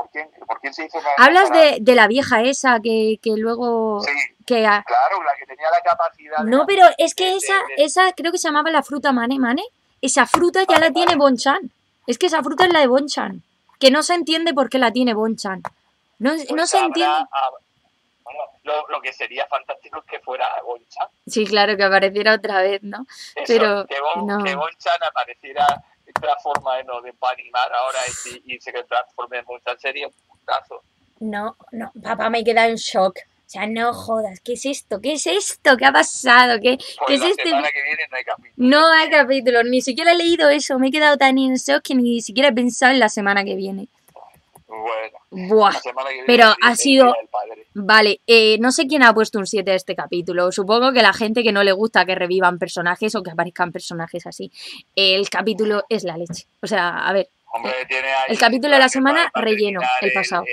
¿por quién se hizo pasar? Hablas de la vieja esa que luego... Sí, claro, la que tenía la capacidad... No, pero es que esa creo que se llamaba la fruta Mane. Esa fruta ya la tiene Bon-chan. Es que esa fruta es la de Bon-chan, que no se entiende por qué la tiene Bon-chan. No se entiende. Bueno, lo que sería fantástico es que fuera Bon-chan. Sí, claro, que apareciera otra vez, ¿no? Eso, pero que Bon-chan apareciera de otra forma en Oden para animar ahora y se transforme en Bon-chan sería un puntazo. No, papá, me he quedado en shock. O sea, no jodas, ¿qué es esto? ¿Qué ha pasado? No hay capítulo, ni siquiera he leído eso, me he quedado tan en shock que ni siquiera he pensado en la semana que viene. Bueno, buah, la semana que viene pero ha sido... Vale, no sé quién ha puesto un 7 a este capítulo, supongo que la gente que no le gusta que revivan personajes o que aparezcan personajes así. El capítulo es la leche, o sea, a ver. Hombre, tiene el capítulo de la semana relleno, el pasado.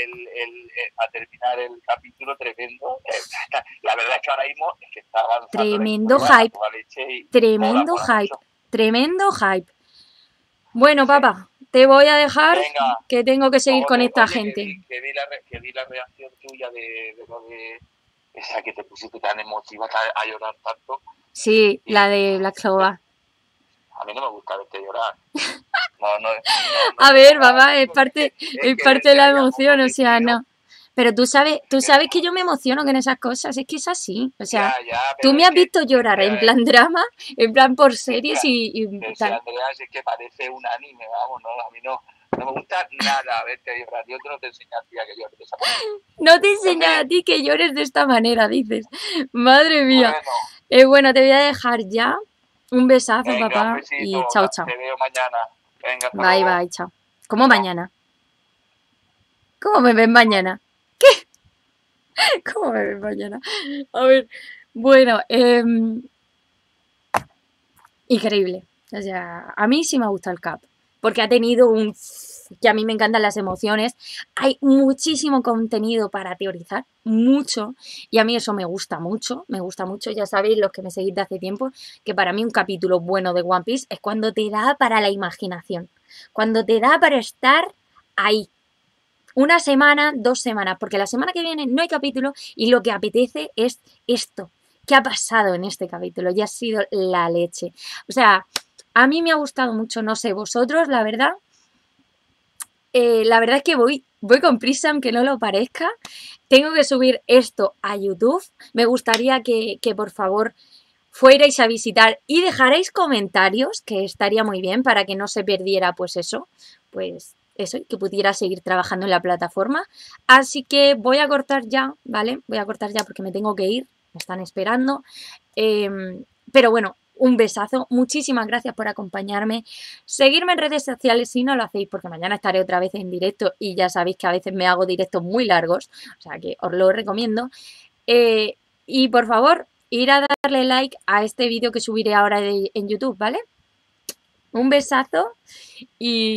A terminar el capítulo tremendo. La verdad es que ahora mismo es que está avanzando. Tremendo hype. Bueno, sí. Papá, te voy a dejar. Venga, que tengo que seguir con esta gente. Que vi la reacción tuya de lo de esa que te pusiste tan emotiva, a llorar tanto. Sí, y la de Black Clover. A mí no me gusta verte llorar. No, a ver, mamá, es parte de la emoción, o sea, no. Pero tú sabes que yo me emociono con esas cosas, es que es así. O sea, tú me has visto llorar en plan drama, en plan por series y tal. Andrea, es que parece un anime, vamos, no, a mí no. No me gusta nada verte llorar. Yo no te enseño a ti a que llores de esa manera. No te enseño a ti que llores de esta manera, dices. Madre mía. Bueno, te voy a dejar ya. Un besazo, venga, papá. Besito, y chao, chao. Te veo mañana. Venga, bye, chao. ¿Cómo mañana? ¿Cómo me ven mañana? ¿Qué? ¿Cómo me ven mañana? A ver. Bueno, increíble. O sea, a mí sí me ha gustado el cap. Porque ha tenido un... que a mí me encantan las emociones. Hay muchísimo contenido para teorizar, mucho. Y a mí eso me gusta mucho. Ya sabéis, los que me seguís de hace tiempo, que para mí un capítulo bueno de One Piece es cuando te da para la imaginación. Cuando te da para estar ahí. Una semana, 2 semanas. Porque la semana que viene no hay capítulo y lo que apetece es esto. ¿Qué ha pasado en este capítulo? Ya ha sido la leche. O sea... a mí me ha gustado mucho, no sé, vosotros, la verdad. La verdad es que voy con prisa, aunque no lo parezca. Tengo que subir esto a YouTube. Me gustaría que por favor fuerais a visitar y dejarais comentarios, que estaría muy bien, para que no se perdiera pues eso, que pudiera seguir trabajando en la plataforma. Así que voy a cortar ya, ¿vale? Voy a cortar ya porque me tengo que ir, me están esperando. Pero bueno. Un besazo, muchísimas gracias por acompañarme, seguirme en redes sociales si no lo hacéis, porque mañana estaré otra vez en directo y ya sabéis que a veces me hago directos muy largos, o sea que os lo recomiendo. Y por favor, ir a darle like a este vídeo que subiré ahora en YouTube, ¿vale? Un besazo y...